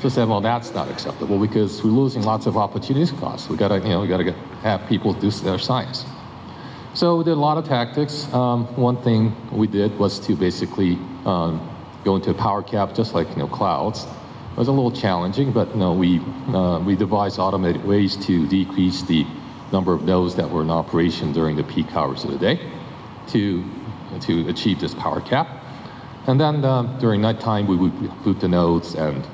So said, well, that's not acceptable because we're losing lots of opportunity costs. We gotta, you know, we gotta get, have people do their science. So we did a lot of tactics. Um, one thing we did was to basically um, go into a power cap, just like, you know, clouds. It was a little challenging, but, you know, we uh, we devised automated ways to decrease the number of nodes that were in operation during the peak hours of the day, to to achieve this power cap. And then um, during nighttime, we would boot the nodes and.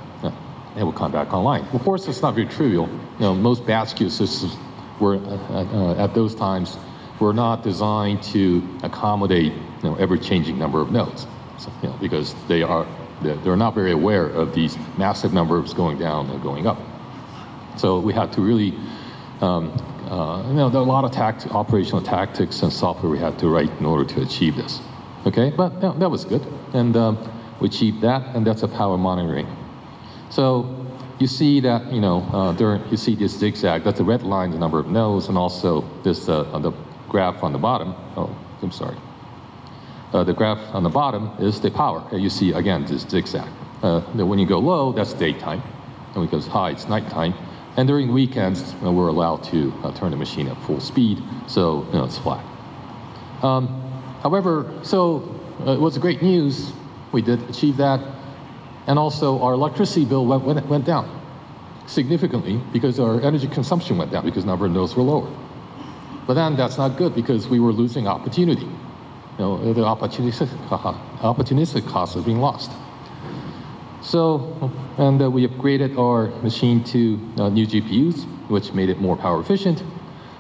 It will come back online. Of course, it's not very trivial. You know, most batch queue systems were uh, uh, at those times were not designed to accommodate, you know, ever-changing number of nodes, so, you know, because they are they're not very aware of these massive numbers going down and going up. So we had to really, um, uh, you know, there are a lot of tact operational tactics and software we had to write in order to achieve this. Okay, but you know, that was good, and um, we achieved that, and that's a power monitoring. So you see that, you know, uh, there, you see this zigzag, that's the red line, the number of nodes, and also this uh, on the graph on the bottom, oh, I'm sorry. Uh, the graph on the bottom is the power. And you see, again, this zigzag. Uh, when you go low, that's daytime. And when it goes high, it's nighttime. And during weekends, you know, we're allowed to uh, turn the machine at full speed, so, you know, it's flat. Um, however, so uh, it was great news. We did achieve that. And also, our electricity bill went, went, went down significantly because our energy consumption went down because number of nodes were lower. But then that's not good because we were losing opportunity. You know, the opportunistic, opportunistic costs are being lost. So, and uh, we upgraded our machine to uh, new G P Us, which made it more power efficient,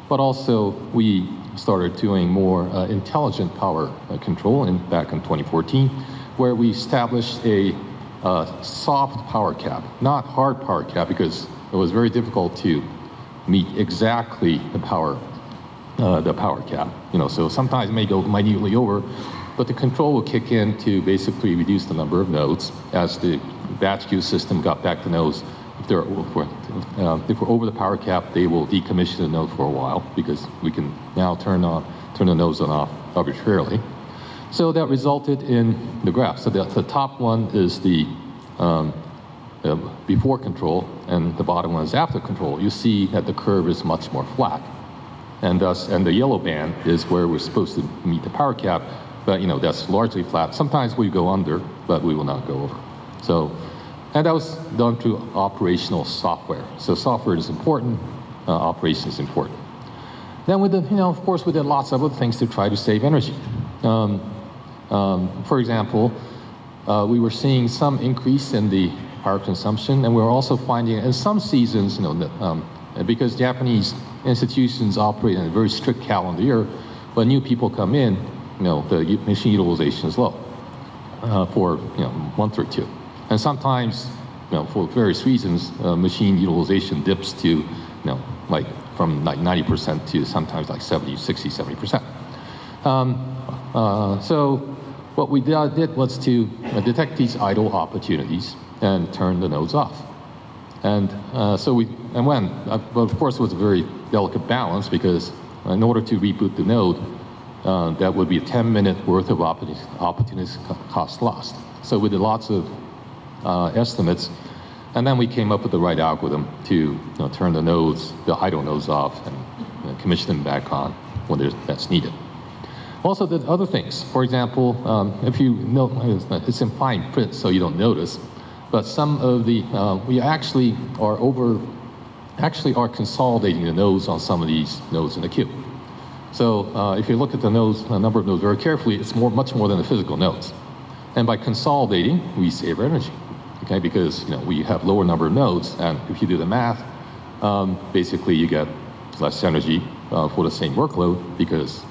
but also we started doing more uh, intelligent power uh, control in, back in twenty fourteen, where we established a uh, soft power cap, not hard power cap, because it was very difficult to meet exactly the power, uh, the power cap. You know, so sometimes it may go minutely over, but the control will kick in to basically reduce the number of nodes as the batch queue system got back to nodes. If they're over, uh, if we're over the power cap, they will decommission the node for a while because we can now turn on, turn the nodes on off arbitrarily. So that resulted in the graph. So the, the top one is the um, uh, before control, and the bottom one is after control. You see that the curve is much more flat, and thus, and the yellow band is where we're supposed to meet the power cap. But you know, that's largely flat. Sometimes we go under, but we will not go over. So, and that was done through operational software. So software is important, uh, operation is important. Then with the, you know, of course we did lots of other things to try to save energy. Um, um, for example, uh, we were seeing some increase in the power consumption, and we were also finding in some seasons, you know, um, because Japanese institutions operate in a very strict calendar year, when new people come in, you know, the machine utilization is low uh, for, you know, a month or two. And sometimes, you know, for various reasons, uh, machine utilization dips to, you know, like from like ninety percent to sometimes like seventy, sixty, seventy percent. Um, uh, so what we did was to detect these idle opportunities and turn the nodes off. And uh, so we, and when, uh, but of course it was a very delicate balance because in order to reboot the node, Uh, that would be a ten minute worth of opportunistic cost lost. So we did lots of uh, estimates, and then we came up with the right algorithm to, you know, turn the nodes, the idle nodes off, and, you know, commission them back on when that's needed. Also did other things. For example, um, if you know, it's in fine print so you don't notice, but some of the, uh, we actually are over, actually are consolidating the nodes on some of these nodes in the queue. So uh, if you look at the nodes, the number of nodes very carefully, it's more, much more than the physical nodes. And by consolidating, we save energy, okay? Because, you know, we have lower number of nodes, and if you do the math, um, basically you get less energy uh, for the same workload because,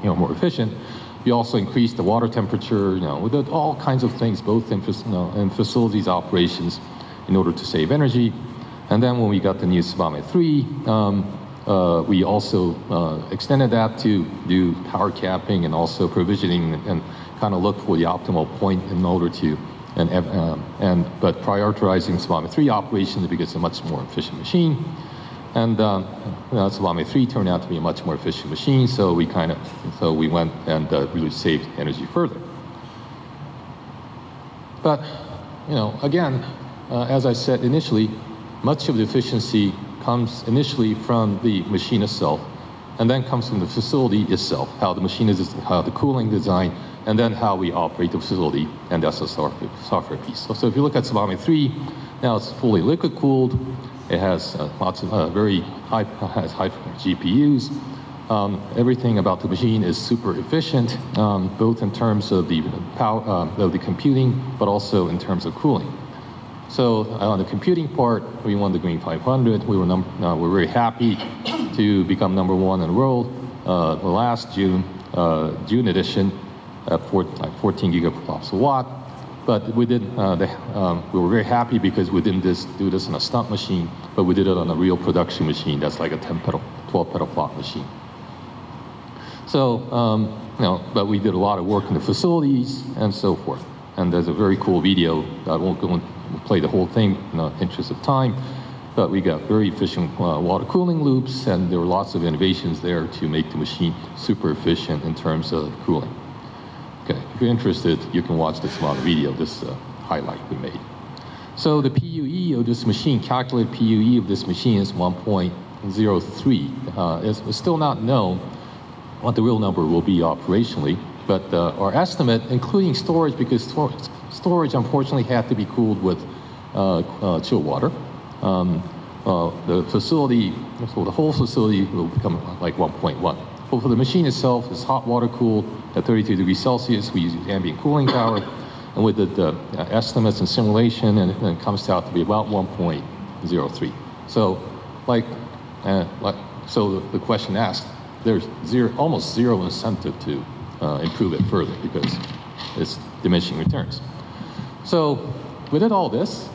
you know, more efficient. You also increase the water temperature, you know, with all kinds of things, both in, you know, in facilities operations, in order to save energy. And then when we got the new Tsubame three, um, Uh, we also uh, extended that to do power capping and also provisioning, and kind of look for the optimal point in order to, and, um, and but prioritizing Tsubame three operations because it's a much more efficient machine. And um, you know, Tsubame three turned out to be a much more efficient machine, so we kind of, so we went and uh, really saved energy further. But, you know, again, uh, as I said initially, much of the efficiency comes initially from the machine itself, and then comes from the facility itself, how the machine is, how the cooling design, and then how we operate the facility, and that's the software, software piece. So, so if you look at Tsubame three, now it's fully liquid cooled, it has uh, lots of uh, very high, has high G P Us, um, everything about the machine is super efficient, um, both in terms of the, power, uh, of the computing, but also in terms of cooling. So uh, on the computing part, we won the Green five hundred. We were, num uh, we were very happy to become number one in the world. Uh, last June, uh, June edition, uh, for, like fourteen gigaflops a watt. But we did. Uh, the, um, we were very happy because we didn't this, do this on a stump machine, but we did it on a real production machine. That's like a ten pedal, twelve pedal flop machine. So, um, you know, but we did a lot of work in the facilities and so forth. And there's a very cool video that I won't go into. We play the whole thing in the interest of time, but we got very efficient uh, water cooling loops, and there were lots of innovations there to make the machine super efficient in terms of cooling. Okay, if you're interested, you can watch this long video, this uh, highlight we made. So the P U E of this machine, calculated P U E of this machine is one point zero three. Uh, it's, it's still not known what the real number will be operationally, but uh, our estimate, including storage, because storage, Storage, unfortunately, had to be cooled with uh, uh, chill water. Um, uh, the facility, so the whole facility will become like one point one. But for the machine itself, it's hot water cooled at thirty-two degrees Celsius. We use ambient cooling power. And with the, the uh, estimates and simulation, and, and it comes out to be about one point zero three. So, like, uh, like, so the, the question asked, there's zero, almost zero incentive to uh, improve it further because it's diminishing returns. So, we did all this.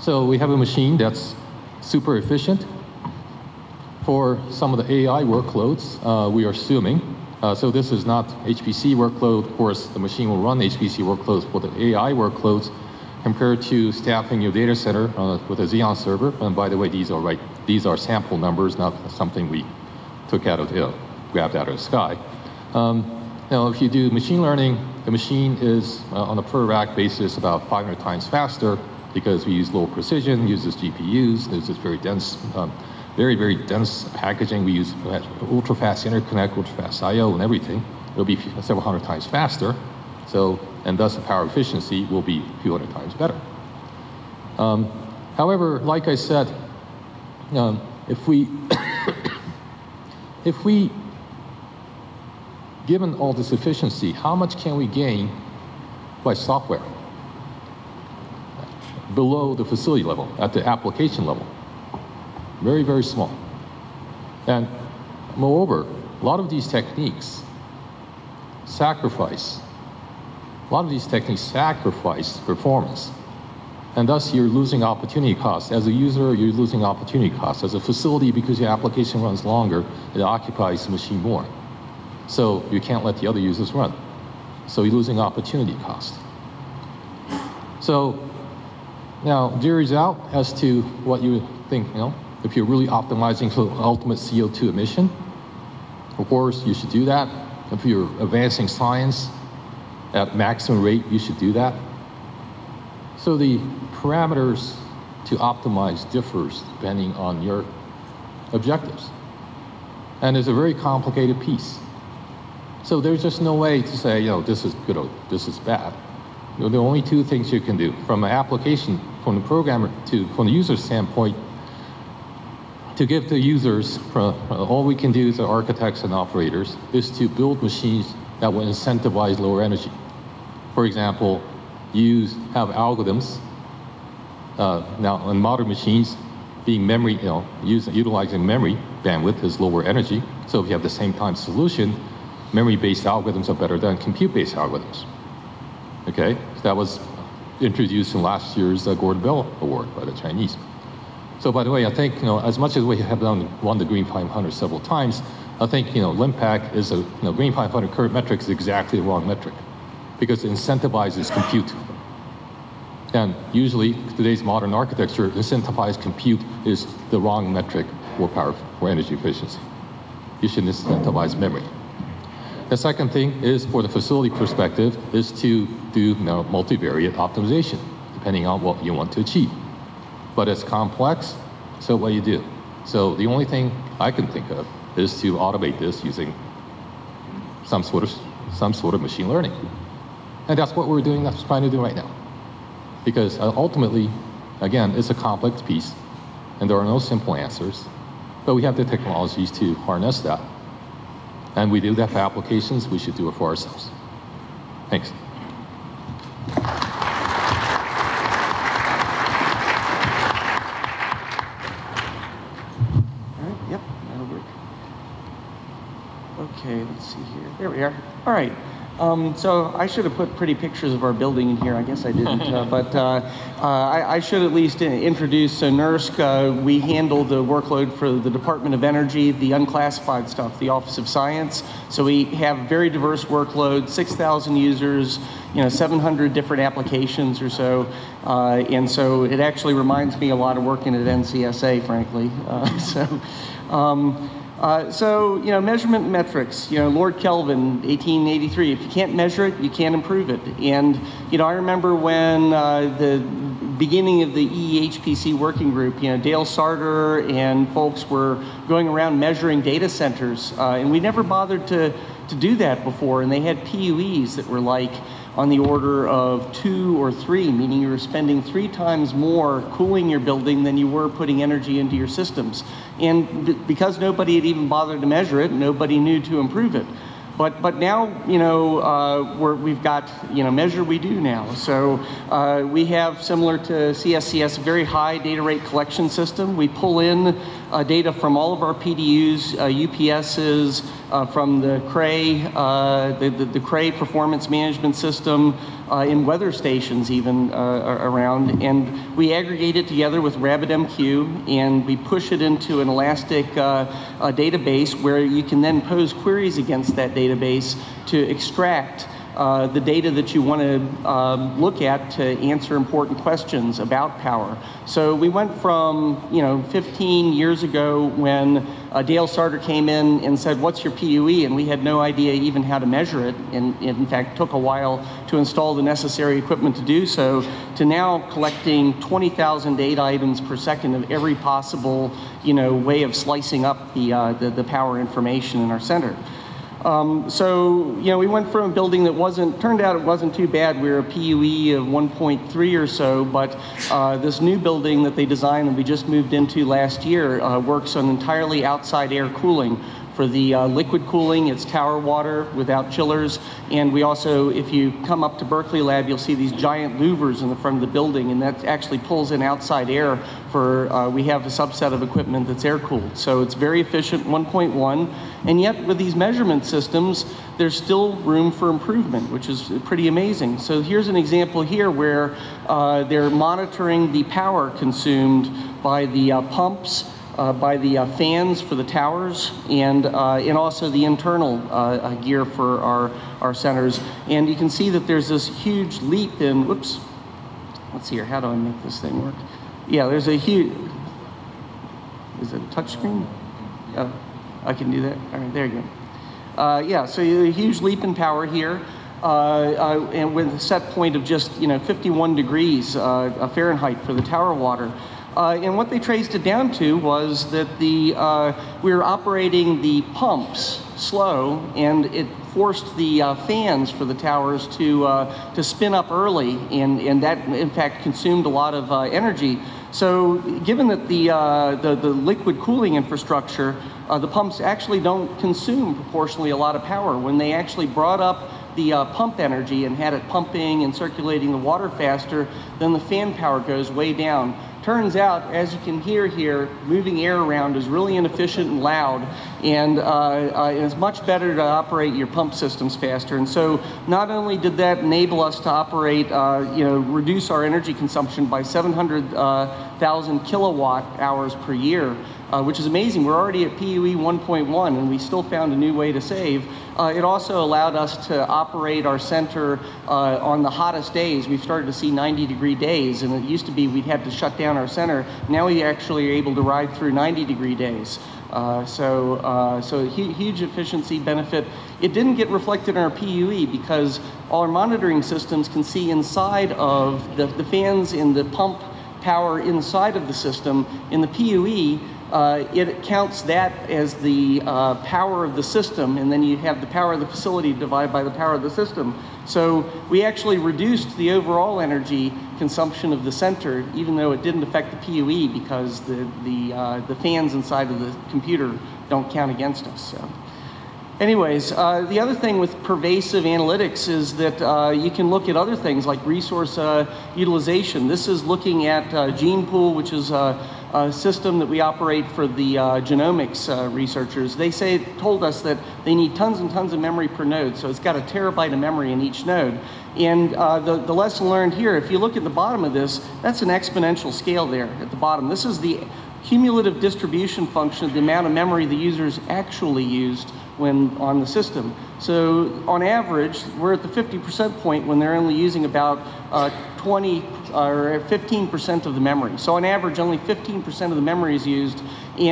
So we have a machine that's super efficient. For some of the A I workloads, uh, we are assuming, uh, so this is not H P C workload, of course the machine will run H P C workloads, but the A I workloads compared to staffing your data center uh, with a Xeon server, and by the way, these are right, these are sample numbers, not something we took out of, you know, grabbed out of the sky. Um, now if you do machine learning, the machine is uh, on a per rack basis about five hundred times faster because we use low precision, uses G P Us, there's this very dense, um, very, very dense packaging. We use ultra-fast interconnect, ultra-fast I O and everything. It'll be several hundred times faster. So, and thus the power efficiency will be a few hundred times better. Um, however, like I said, um, if we, if we, given all this efficiency, how much can we gain by software? Below the facility level, at the application level. Very, very small. And moreover, a lot of these techniques sacrifice, a lot of these techniques sacrifice performance. And thus you're losing opportunity costs. As a user, you're losing opportunity costs. As a facility, because your application runs longer, it occupies the machine more. So you can't let the other users run. So you're losing opportunity cost. So now, jury's out as to what you think, you know, if you're really optimizing for ultimate C O two emission, of course, you should do that. If you're advancing science at maximum rate, you should do that. So the parameters to optimize differs depending on your objectives. And it's a very complicated piece. So there's just no way to say, you know, this is good or this is bad. You know, there are only two things you can do. From an application, from the programmer to, from the user standpoint, to give the users, all we can do as architects and operators is to build machines that will incentivize lower energy. For example, use, have algorithms, uh, now on modern machines, being memory, you know, use, utilizing memory bandwidth is lower energy, so if you have the same time solution, memory-based algorithms are better than compute-based algorithms. Okay, so that was introduced in last year's uh, Gordon Bell Award by the Chinese. So by the way, I think, you know, as much as we have done, won the Green five hundred several times, I think, you know, LIMPAC is a, you know, Green five hundred current metric is exactly the wrong metric because it incentivizes compute. And usually today's modern architecture, incentivized compute is the wrong metric for power, for energy efficiency. You should incentivize memory. The second thing is, for the facility perspective, is to do, you know, multivariate optimization, depending on what you want to achieve. But it's complex, so what do you do? So the only thing I can think of is to automate this using some sort of, some sort of machine learning. And that's what we're doing, that's trying to do right now. Because ultimately, again, it's a complex piece, and there are no simple answers, but we have the technologies to harness that. And we do that for applications, we should do it for ourselves. Thanks. Okay, let's see here. There we are. All right. Um, so I should have put pretty pictures of our building in here. I guess I didn't, uh, but uh, uh, I, I should at least introduce uh, NERSC. Uh, we handle the workload for the Department of Energy, the unclassified stuff, the Office of Science. So we have very diverse workload, six thousand users, you know, seven hundred different applications or so. Uh, and so it actually reminds me a lot of working at N C S A, frankly. Uh, so. Um, Uh, so, you know, measurement metrics, you know, Lord Kelvin, eighteen eighty-three, if you can't measure it, you can't improve it. And, you know, I remember when uh, the beginning of the E E H P C working group, you know, Dale Sartor and folks were going around measuring data centers, uh, and we never bothered to, to do that before, and they had P U Es that were like, on the order of two or three, meaning you were spending three times more cooling your building than you were putting energy into your systems. And b because nobody had even bothered to measure it, nobody knew to improve it. But, but now, you know, uh, we're, we've got, you know, measure we do now. So uh, we have, similar to C S C S, a very high data rate collection system. We pull in uh, data from all of our P D Us, uh, U P Ss, uh, from the Cray, uh, the, the, the Cray Performance Management System, uh, in weather stations even uh, around. And we aggregate it together with RabbitMQ, and we push it into an elastic uh, uh, database where you can then pose queries against that database. database to extract uh, the data that you want to uh, look at to answer important questions about power. So we went from, you know, fifteen years ago when uh, Dale Sartor came in and said, what's your P U E? And we had no idea even how to measure it. And it, in fact, took a while to install the necessary equipment to do so, to now collecting twenty thousand data items per second of every possible, you know, way of slicing up the, uh, the, the power information in our center. Um, so, you know, we went from a building that wasn't, turned out it wasn't too bad. We were a P U E of one point three or so, but uh, this new building that they designed and we just moved into last year uh, works on entirely outside air cooling. For the uh, liquid cooling, it's tower water without chillers. And we also, if you come up to Berkeley Lab, you'll see these giant louvers in the front of the building, and that actually pulls in outside air for, uh, we have a subset of equipment that's air cooled. So it's very efficient, one point one. And yet with these measurement systems, there's still room for improvement, which is pretty amazing. So here's an example here where uh, they're monitoring the power consumed by the uh, pumps, Uh, by the uh, fans for the towers, and uh, and also the internal uh, uh, gear for our our centers. And you can see that there's this huge leap in. Whoops. Let's see here. How do I make this thing work? Yeah, there's a huge. Is it a touchscreen? Oh, I can do that. All right, there you go. Uh, yeah, so a huge leap in power here. Uh, uh, and with a set point of just, you know, fifty-one degrees uh, Fahrenheit for the tower water. Uh, and what they traced it down to was that the, uh, we were operating the pumps slow, and it forced the uh, fans for the towers to, uh, to spin up early, and, and that in fact consumed a lot of uh, energy. So given that the, uh, the, the liquid cooling infrastructure, uh, the pumps actually don't consume proportionally a lot of power. When they actually brought up the uh, pump energy and had it pumping and circulating the water faster, then the fan power goes way down. Turns out, as you can hear here, moving air around is really inefficient and loud, and uh, uh, it's much better to operate your pump systems faster. And so not only did that enable us to operate, uh, you know, reduce our energy consumption by seven hundred thousand uh, kilowatt hours per year, Uh, which is amazing. We're already at P U E one point one, and we still found a new way to save. Uh, it also allowed us to operate our center uh, on the hottest days. We've started to see ninety degree days, and it used to be we'd have to shut down our center. Now we actually are able to ride through ninety degree days. Uh, so, uh, so huge efficiency benefit. It didn't get reflected in our P U E because all our monitoring systems can see inside of the, the fans and the pump power inside of the system. In the P U E, Uh, it counts that as the uh, power of the system, and then you have the power of the facility divided by the power of the system. So we actually reduced the overall energy consumption of the center, even though it didn't affect the P U E because the, the, uh, the fans inside of the computer don't count against us. So. Anyways, uh, the other thing with pervasive analytics is that uh, you can look at other things like resource uh, utilization. This is looking at uh, GenePool, which is a, a system that we operate for the uh, genomics uh, researchers. They say, told us that they need tons and tons of memory per node, so it's got a terabyte of memory in each node. And uh, the, the lesson learned here, if you look at the bottom of this, that's an exponential scale there at the bottom. This is the cumulative distribution function of the amount of memory the users actually used when on the system. So on average, we're at the fifty percent point when they're only using about uh, twenty or fifteen percent of the memory. So on average, only fifteen percent of the memory is used,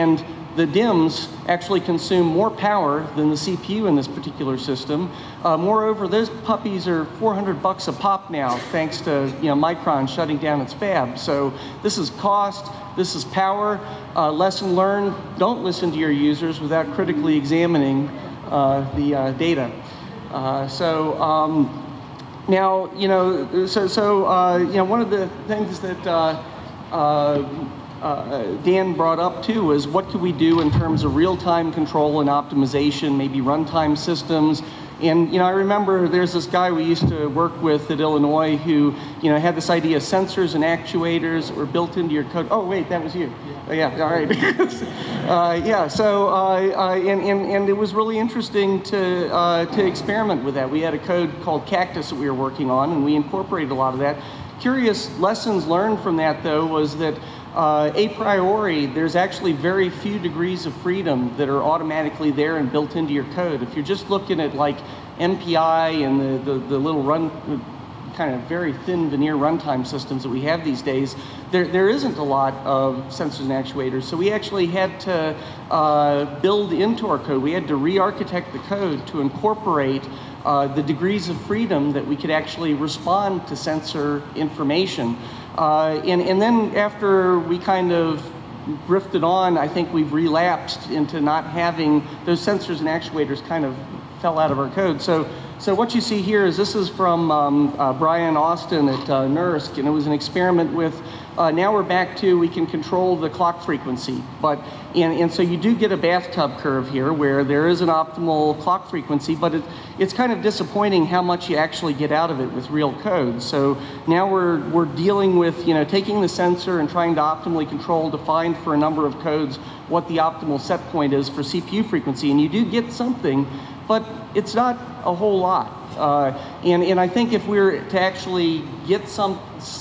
and the D I Ms actually consume more power than the C P U in this particular system. Uh, moreover, those puppies are four hundred bucks a pop now, thanks to, you know, Micron shutting down its fab. So this is cost, this is power. Uh, lesson learned: don't listen to your users without critically examining uh, the uh, data. Uh, so. Um, Now, you know, so, so uh, you know, one of the things that uh, uh, uh, Dan brought up too is what could we do in terms of real-time control and optimization, maybe runtime systems. And, you know, I remember there's this guy we used to work with at Illinois who, you know, had this idea of sensors and actuators that were built into your code. Oh, wait, that was you. Yeah, yeah all right. uh, yeah, so, uh, uh, and, and, and it was really interesting to, uh, to experiment with that. We had a code called Cactus that we were working on, and we incorporated a lot of that. Curious lessons learned from that, though, was that uh, a priori, there's actually very few degrees of freedom that are automatically there and built into your code. If you're just looking at like M P I and the, the, the little run, kind of very thin veneer runtime systems that we have these days, there, there isn't a lot of sensors and actuators. So we actually had to uh, build into our code. We had to re-architect the code to incorporate Uh, the degrees of freedom that we could actually respond to sensor information. Uh, and, and then after we kind of drifted on, I think we've relapsed into not having those sensors and actuators kind of fell out of our code. So, so what you see here is this is from um, uh, Brian Austin at uh, NERSC, and it was an experiment with Uh, now we're back to, we can control the clock frequency, but, and, and so you do get a bathtub curve here where there is an optimal clock frequency, but it, it's kind of disappointing how much you actually get out of it with real code. So now we're, we're dealing with, you know, taking the sensor and trying to optimally control to find for a number of codes what the optimal set point is for C P U frequency, and you do get something, but it's not a whole lot. Uh, and, and I think if we were to actually get some,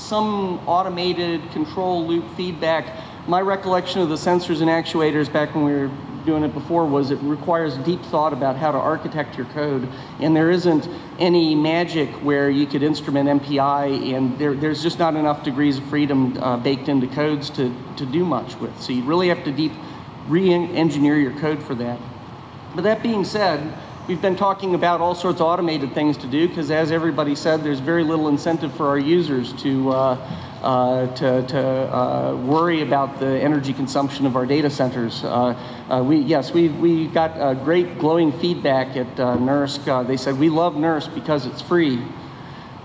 some automated control loop feedback, my recollection of the sensors and actuators back when we were doing it before was it requires deep thought about how to architect your code. And there isn't any magic where you could instrument M P I, and there, there's just not enough degrees of freedom uh, baked into codes to, to do much with. So you really have to deep re-engineer your code for that. But that being said, we've been talking about all sorts of automated things to do because, as everybody said, there's very little incentive for our users to, uh, uh, to, to uh, worry about the energy consumption of our data centers. Uh, uh, we, yes, we, we got uh, great glowing feedback at uh, NERSC. Uh, they said, we love NERSC because it's free.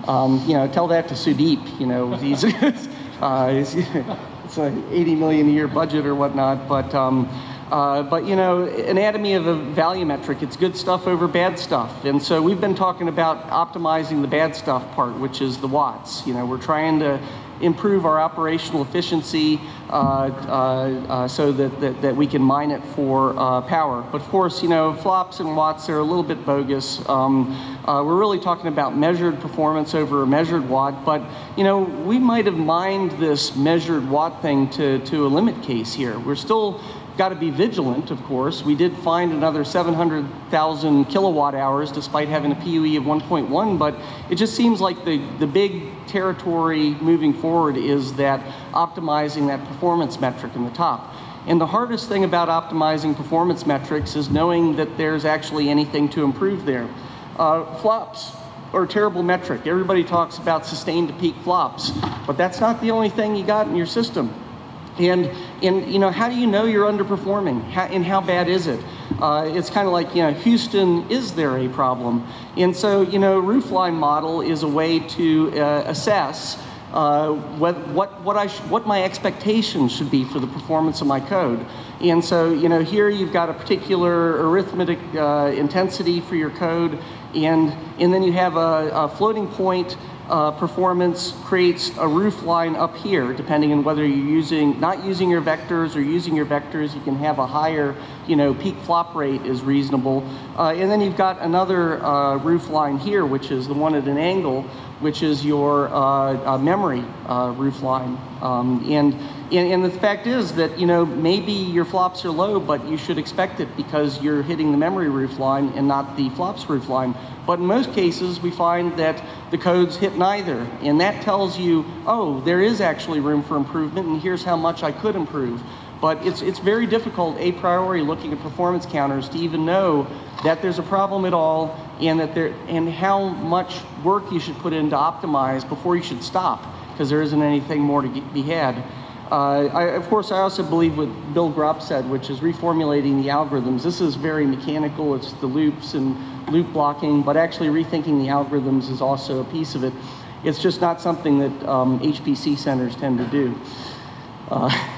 Um, you know, tell that to Sudeep, you know, he's, uh, it's, it's an eighty million a year budget or whatnot, but um, Uh, but, you know, anatomy of a value metric, it's good stuff over bad stuff. And so we've been talking about optimizing the bad stuff part, which is the watts. You know, we're trying to improve our operational efficiency uh, uh, uh, so that, that, that we can mine it for uh, power. But of course, you know, flops and watts are a little bit bogus. Um, uh, we're really talking about measured performance over a measured watt, but you know, we might have mined this measured watt thing to, to a limit case here. We're still got to be vigilant, of course. We did find another seven hundred thousand kilowatt hours despite having a P U E of one point one, but it just seems like the, the big territory moving forward is that optimizing that performance metric in the top. And the hardest thing about optimizing performance metrics is knowing that there's actually anything to improve there. Uh, flops are a terrible metric. Everybody talks about sustained to peak flops, but that's not the only thing you got in your system. And, and, you know, how do you know you're underperforming? How, and how bad is it? Uh, it's kind of like, you know, Houston, is there a problem? And so, you know, Roofline model is a way to uh, assess uh, what, what, what, I sh what my expectations should be for the performance of my code. And so, you know, here you've got a particular arithmetic uh, intensity for your code, and, and then you have a, a floating point. Uh, performance creates a roof line up here, depending on whether you're using, not using your vectors or using your vectors, you can have a higher, you know, peak flop rate is reasonable. Uh, and then you've got another uh, roof line here, which is the one at an angle, which is your uh, uh, memory uh, roof line. Um, and, and, and the fact is that, you know, maybe your flops are low, but you should expect it because you're hitting the memory roof line and not the flops roof line. But in most cases, we find that the codes hit neither. And that tells you, oh, there is actually room for improvement, and here's how much I could improve. But it's, it's very difficult a priori looking at performance counters to even know that there's a problem at all and, that there, and how much work you should put in to optimize before you should stop, because there isn't anything more to get, be had. Uh, I, of course, I also believe what Bill Gropp said, which is reformulating the algorithms. This is very mechanical. It's the loops and loop blocking, but actually rethinking the algorithms is also a piece of it. It's just not something that um, H P C centers tend to do. Uh,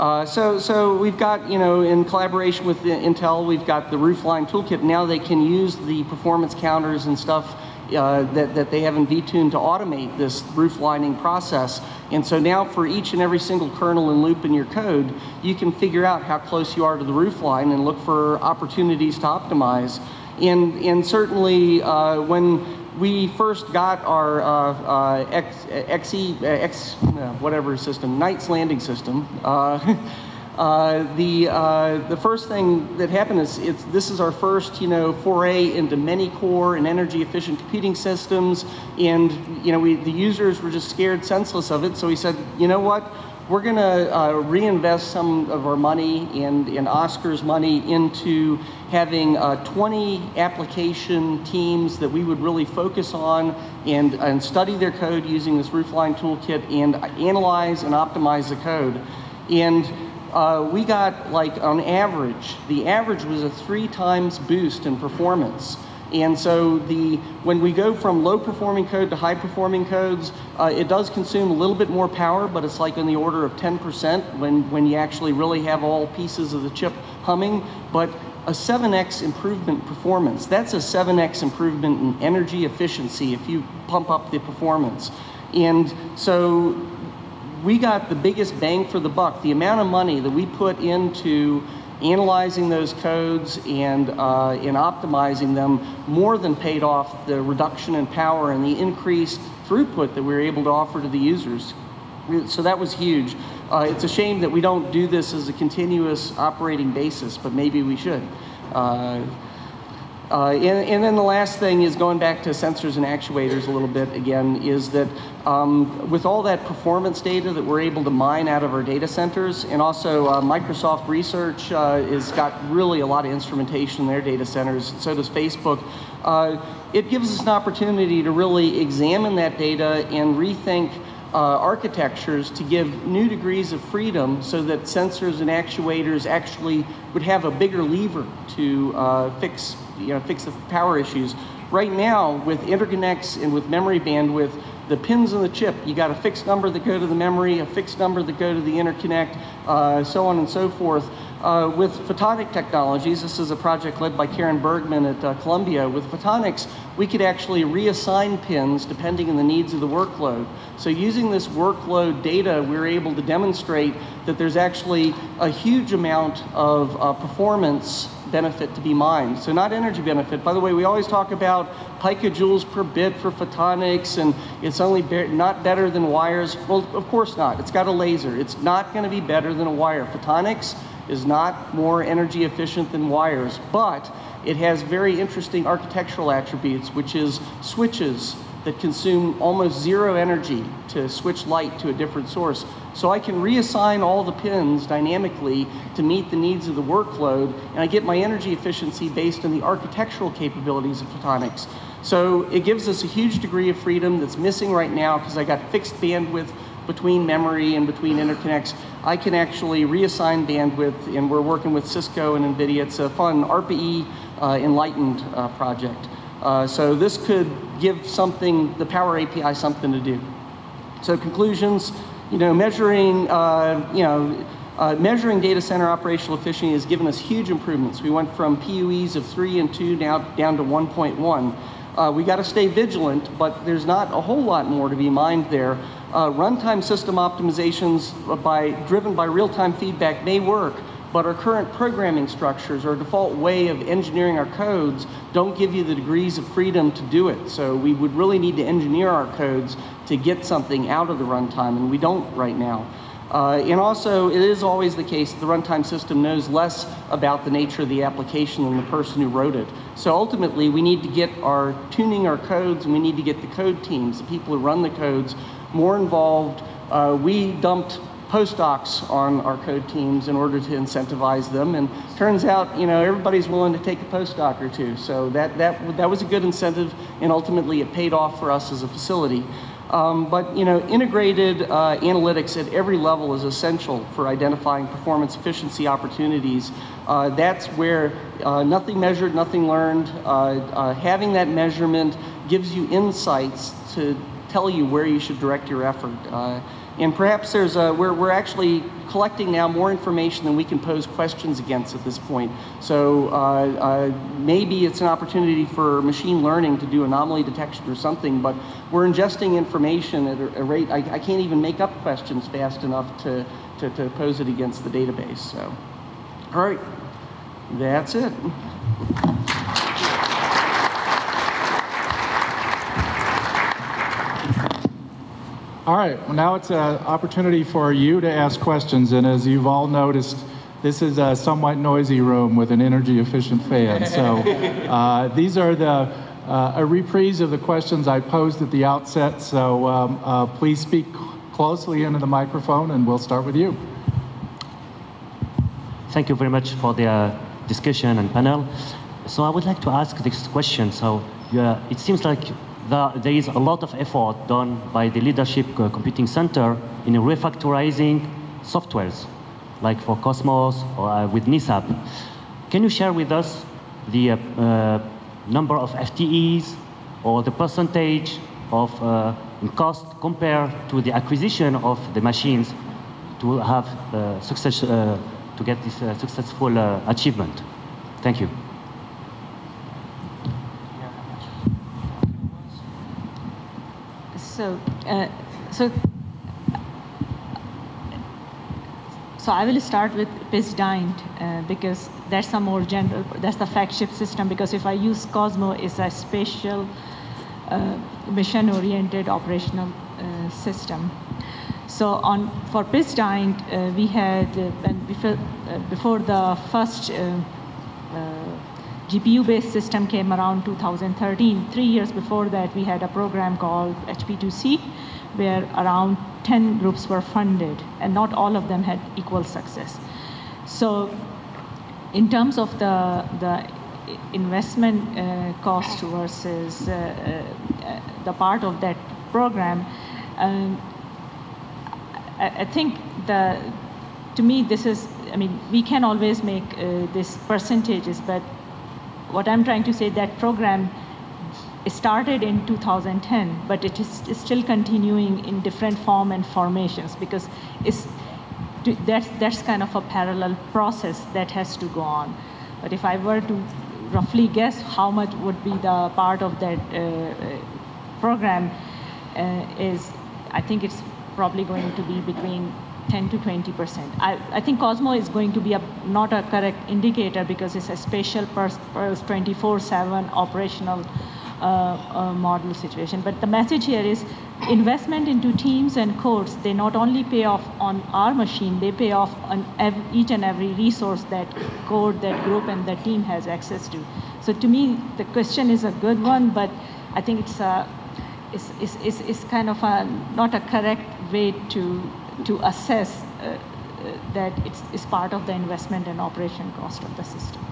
uh, so, so we've got, you know, in collaboration with Intel, we've got the Roofline Toolkit. Now they can use the performance counters and stuff Uh, that, that they have in V-Tune to automate this roof lining process. And so now for each and every single kernel and loop in your code, you can figure out how close you are to the roof line and look for opportunities to optimize. And, and certainly uh, when we first got our uh, uh, X, XE, X, uh, whatever system, Knight's Landing system, uh, Uh, the, uh, the first thing that happened is it's, this is our first, you know, foray into many-core and energy-efficient computing systems, and, you know, we, the users were just scared senseless of it, so we said, you know what, we're going to uh, reinvest some of our money and, and Oscar's money into having uh, twenty application teams that we would really focus on and, and study their code using this Roofline Toolkit and analyze and optimize the code. And Uh, we got, like, on average, the average was a three times boost in performance. And so the, when we go from low performing code to high performing codes, uh, it does consume a little bit more power, but it's like in the order of ten percent when, when you actually really have all pieces of the chip humming. But a seven X improvement performance, that's a seven X improvement in energy efficiency if you pump up the performance. And so we got the biggest bang for the buck. The amount of money that we put into analyzing those codes and, uh, and optimizing them more than paid off the reduction in power and the increased throughput that we were able to offer to the users. So that was huge. Uh, it's a shame that we don't do this as a continuous operating basis, but maybe we should. Uh, Uh, and, and then the last thing is going back to sensors and actuators a little bit again, is that um, with all that performance data that we're able to mine out of our data centers, and also uh, Microsoft Research uh, has got really a lot of instrumentation in their data centers, so does Facebook. Uh, it gives us an opportunity to really examine that data and rethink Uh, architectures to give new degrees of freedom so that sensors and actuators actually would have a bigger lever to uh, fix, you know, fix the power issues. Right now, with interconnects and with memory bandwidth, the pins in the chip, you got a fixed number that go to the memory, a fixed number that go to the interconnect, uh, so on and so forth. Uh, with photonic technologies, this is a project led by Karen Bergman at uh, Columbia. With photonics, we could actually reassign pins depending on the needs of the workload. So using this workload data, we were able to demonstrate that there's actually a huge amount of uh, performance benefit to be mined. So not energy benefit. By the way, we always talk about picojoules per bit for photonics, and it's only be not better than wires. Well, of course not. It's got a laser. It's not going to be better than a wire. Photonics is not more energy efficient than wires, but it has very interesting architectural attributes, which is switches that consume almost zero energy to switch light to a different source. So I can reassign all the pins dynamically to meet the needs of the workload, and I get my energy efficiency based on the architectural capabilities of photonics. So it gives us a huge degree of freedom that's missing right now because I got fixed bandwidth between memory and between interconnects. I can actually reassign bandwidth, and we're working with Cisco and NVIDIA. It's a fun R P E uh, Enlightened uh, project. Uh, so this could give something, the Power A P I, something to do. So conclusions, you know, measuring, uh, you know, uh, measuring data center operational efficiency has given us huge improvements. We went from P U Es of three and two now down to one point one. Uh, we got to stay vigilant, but there's not a whole lot more to be mined there. Uh, runtime system optimizations by, driven by real-time feedback may work, but our current programming structures, our default way of engineering our codes, don't give you the degrees of freedom to do it. So we would really need to engineer our codes to get something out of the runtime, and we don't right now. Uh, and also, it is always the case that the runtime system knows less about the nature of the application than the person who wrote it. So ultimately, we need to get our tuning our codes, and we need to get the code teams, the people who run the codes, more involved. Uh, we dumped postdocs on our code teams in order to incentivize them, and turns out, you know, everybody's willing to take a postdoc or two. So that, that, that was a good incentive, and ultimately it paid off for us as a facility. Um, but you know, integrated uh, analytics at every level is essential for identifying performance efficiency opportunities. Uh, that's where uh, nothing measured, nothing learned. Uh, uh, having that measurement gives you insights to tell you where you should direct your effort. Uh, and perhaps there's a, we're, we're actually collecting now more information than we can pose questions against at this point. So uh, uh, maybe it's an opportunity for machine learning to do anomaly detection or something, but we're ingesting information at a, a rate, I, I can't even make up questions fast enough to, to, to pose it against the database. So, all right, that's it. All right, well, now it's an opportunity for you to ask questions, and as you've all noticed, this is a somewhat noisy room with an energy-efficient fan. So uh, these are the, uh, a reprise of the questions I posed at the outset, so um, uh, please speak closely into the microphone, and we'll start with you. Thank you very much for the uh, discussion and panel. So I would like to ask this question. So yeah, it seems like The, there is a lot of effort done by the Leadership uh, Computing Center in refactorizing softwares, like for Cosmos or uh, with N I S A P. Can you share with us the uh, uh, number of F T Es or the percentage of uh, cost compared to the acquisition of the machines to have uh, success, uh, to get this uh, successful uh, achievement? Thank you. So, uh, so, so I will start with Piz Daint uh, because that's a more general, that's the fact shift system. Because if I use Cosmo, it's a spatial, uh, mission-oriented operational uh, system. So on for Piz Daint, uh, we had uh, before, uh, before the first uh, uh, G P U-based system came around two thousand thirteen. Three years before that, we had a program called H P two C, where around ten groups were funded, and not all of them had equal success. So in terms of the, the investment uh, cost versus uh, uh, the part of that program, um, I, I think the, to me, this is, I mean, we can always make uh, these percentages, but what I'm trying to say, that program started in two thousand ten, but it is still continuing in different form and formations, because it's, that's, that's kind of a parallel process that has to go on. But if I were to roughly guess how much would be the part of that uh, program uh, is, I think it's probably going to be between ten to twenty percent. I, I think Cosmo is going to be a, not a correct indicator, because it's a spatial twenty-four seven operational uh, uh, model situation. But the message here is investment into teams and codes, they not only pay off on our machine, they pay off on every, each and every resource that code, that group, and the team has access to. So to me, the question is a good one, but I think it's, a, it's, it's, it's, it's kind of a, not a correct way to to assess uh, uh, that it's, it's part of the investment and operation cost of the system.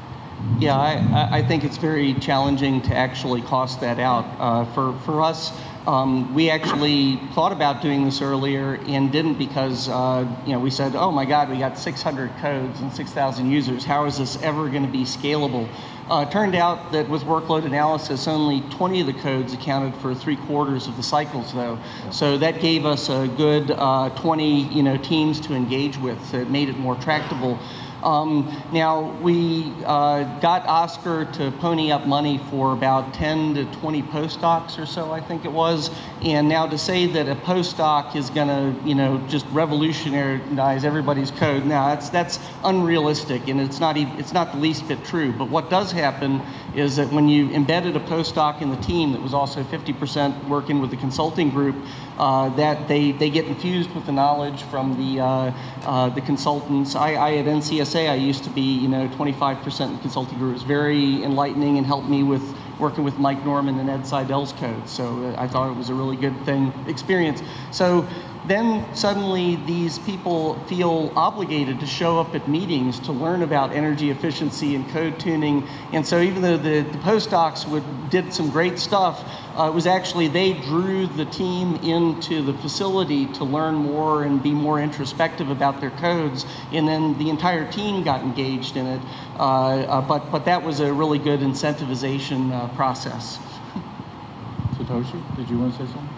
Yeah, I, I think it's very challenging to actually cost that out. Uh, for, for us, um, we actually thought about doing this earlier and didn't, because uh, you know, we said, oh my God, we got six hundred codes and six thousand users. How is this ever going to be scalable? Uh, it turned out that with workload analysis, only twenty of the codes accounted for three quarters of the cycles, though. Yeah. So that gave us a good uh, twenty, you know, teams to engage with. So it made it more tractable. Um, now, we uh, got Oscar to pony up money for about ten to twenty postdocs or so, I think it was. And now to say that a postdoc is going to, you know, just revolutionize everybody's code, now that's, that's unrealistic, and it's not, even, it's not the least bit true. But what does happen is that when you embedded a postdoc in the team that was also fifty percent working with the consulting group, uh, that they, they get infused with the knowledge from the, uh, uh, the consultants. I, I at N C S A, I used to be, you know, twenty-five percent consulting group. It was very enlightening and helped me with working with Mike Norman and Ed Seidel's code. So I thought it was a really good thing, experience. So then suddenly these people feel obligated to show up at meetings to learn about energy efficiency and code tuning. And so even though the, the postdocs would, did some great stuff, uh, it was actually they drew the team into the facility to learn more and be more introspective about their codes. And then the entire team got engaged in it. Uh, uh, but, but that was a really good incentivization uh, process. Satoshi, did you want to say something?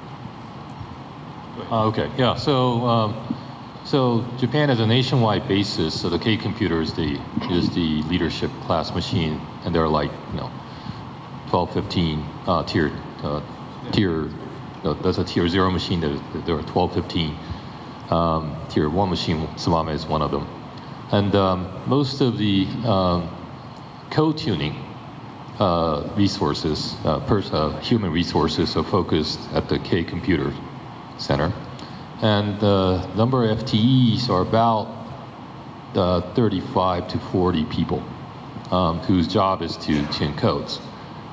Uh, okay, yeah, so um, so Japan has a nationwide basis, so the K-Computer is the, is the leadership class machine, and they're like, you know, twelve, fifteen uh, tier, uh, tier uh, that's a tier zero machine, there are twelve, fifteen. Um, tier one machine, Tsubame is one of them. And um, most of the um, co-tuning uh, resources, uh, pers uh, human resources are focused at the K-Computer Center, and the uh, number of F T Es are about uh, thirty-five to forty people um, whose job is to tune codes.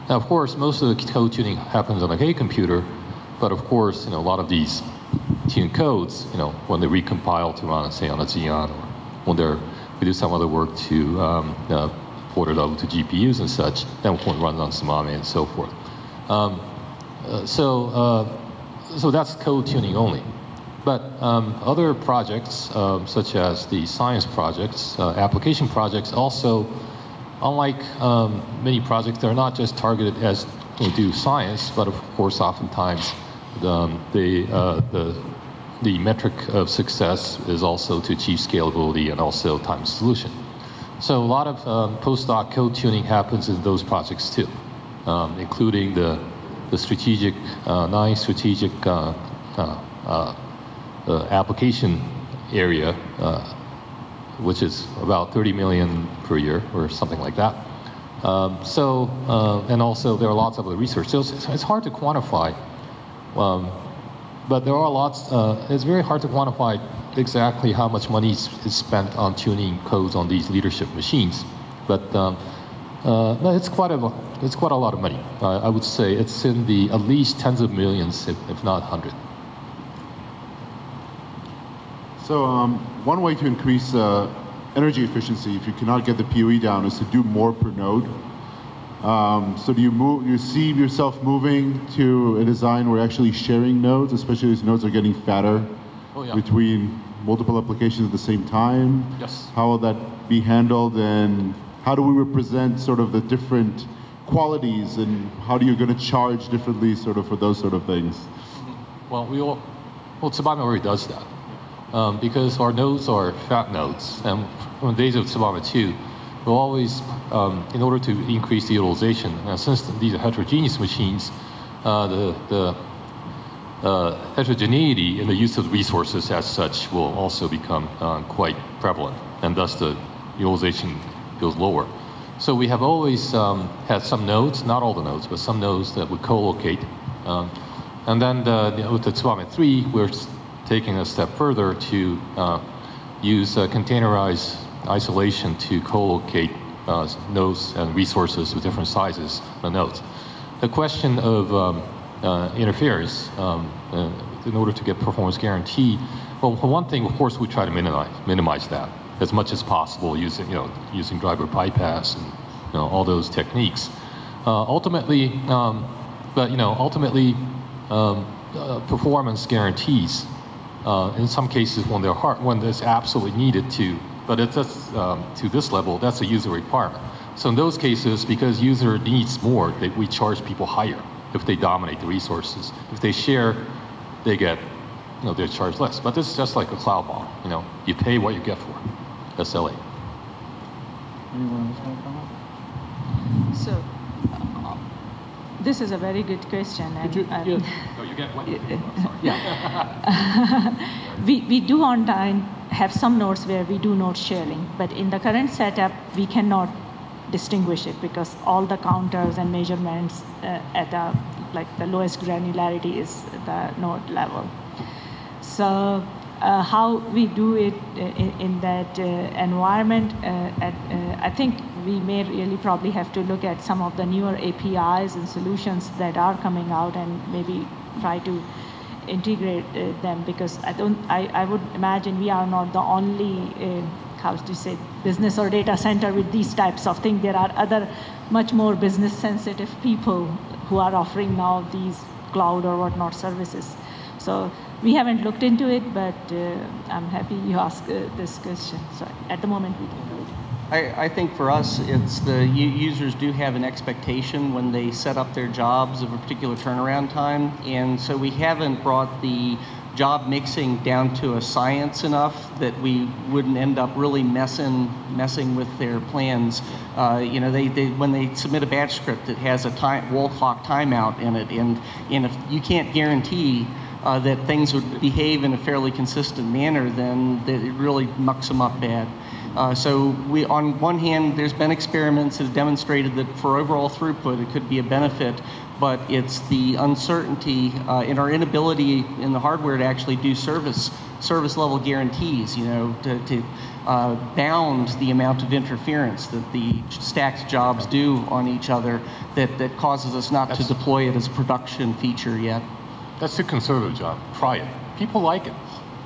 Now, of course, most of the code tuning happens on a K-Computer, but of course, you know, a lot of these tuned codes, you know, when they recompile to run, say, on a Xeon, or when they're, we do some other work to um, uh, port it over to G P Us and such, then we can run on Tsubame and so forth. Um, uh, so. Uh, So that's code tuning only. But um, other projects, um, such as the science projects, uh, application projects, also, unlike um, many projects, they're not just targeted as we do science, but of course, oftentimes, um, the, uh, the, the metric of success is also to achieve scalability and also time solution. So a lot of um, postdoc code tuning happens in those projects too, um, including the the strategic, uh, nine strategic uh, uh, uh, uh, application area, uh, which is about thirty million per year or something like that. Um, so, uh, and also there are lots of other research. So it's, it's hard to quantify, um, but there are lots, uh, it's very hard to quantify exactly how much money is spent on tuning codes on these leadership machines. But um, Uh, no, it's quite a it's quite a lot of money. Uh, I would say it's in the at least tens of millions, if, if not hundred. So um, one way to increase uh, energy efficiency, if you cannot get the P U E down, is to do more per node. Um, so do you move? You see yourself moving to a design where actually sharing nodes, especially as nodes are getting fatter, oh, yeah. between multiple applications at the same time. Yes. How will that be handled? And how do we represent sort of the different qualities, and how are you going to charge differently sort of for those sort of things? Well, we all, well, Tsubame already does that. Um, because our nodes are fat nodes, and from the days of Tsubame two, we'll always, um, in order to increase the utilization, and since these are heterogeneous machines, uh, the, the uh, heterogeneity in the use of resources as such will also become uh, quite prevalent, and thus the utilization goes lower. So we have always um, had some nodes, not all the nodes, but some nodes that would co-locate. Um, and then the, with the Tsubame three, we're taking a step further to uh, use uh, containerized isolation to co-locate uh, nodes and resources with different sizes of nodes. The question of um, uh, interference um, uh, in order to get performance guarantee, well, for one thing, of course, we try to minimize, minimize that as much as possible using, you know, using driver bypass and, you know, all those techniques. Uh, ultimately, um, but, you know, ultimately, um, uh, performance guarantees, uh, in some cases when they're hard, when it's absolutely needed to, but it's just, um, to this level, that's a user requirement. So in those cases, because user needs more, they, we charge people higher if they dominate the resources. If they share, they get, you know, they're charged less. But this is just like a cloud model, you know, you pay what you get for it. S L A. So, uh, this is a very good question. And, you, um, yeah. No, you get one. Oh, yeah. we, we do on time have some nodes where we do node sharing, but in the current setup, we cannot distinguish it because all the counters and measurements uh, at the, like the lowest granularity is the node level. So, Uh, how we do it in, in that uh, environment, uh, at, uh, I think we may really probably have to look at some of the newer A P Is and solutions that are coming out and maybe try to integrate uh, them, because I don't. I, I would imagine we are not the only uh, how to say business or data center with these types of things. There are other much more business sensitive people who are offering now these cloud or whatnot services. So we haven't looked into it, but uh, I'm happy you asked uh, this question. So at the moment, we don't know it. I, I think for us, it's the users do have an expectation when they set up their jobs of a particular turnaround time. And so we haven't brought the job mixing down to a science enough that we wouldn't end up really messing messing with their plans. Uh, you know, they, they when they submit a batch script, it has a time, wall clock timeout in it, and and if you can't guarantee uh, that things would behave in a fairly consistent manner, then it really mucks them up bad. Uh, so we, on one hand, there's been experiments that have demonstrated that for overall throughput, it could be a benefit. But it's the uncertainty uh, and our inability in the hardware to actually do service service level guarantees, you know, to, to uh, bound the amount of interference that the stacked jobs do on each other, that, that causes us not that's, to deploy it as a production feature yet. That's a conservative job. Try it. People like it.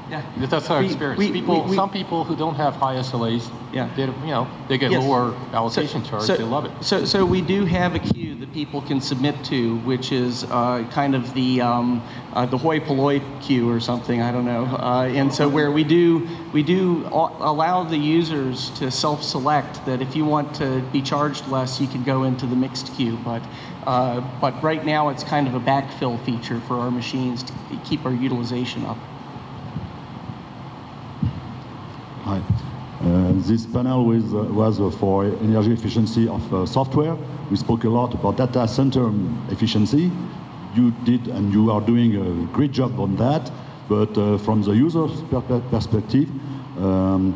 Yeah. That's our we, experience. We, people, we, we, some people who don't have high S L As, yeah. they, you know, they get yes. lower allocation so, charge, so, they love it. So, so we do have a queue that people can submit to, which is uh, kind of the um, uh, the hoi polloi queue or something, I don't know. Uh, and so where we do, we do allow the users to self-select that if you want to be charged less, you can go into the mixed queue. But, uh, but right now it's kind of a backfill feature for our machines to keep our utilization up. Hi. Uh, this panel with, uh, was uh, for energy efficiency of uh, software. We spoke a lot about data center efficiency. You did and you are doing a great job on that. But uh, from the user perspective, um,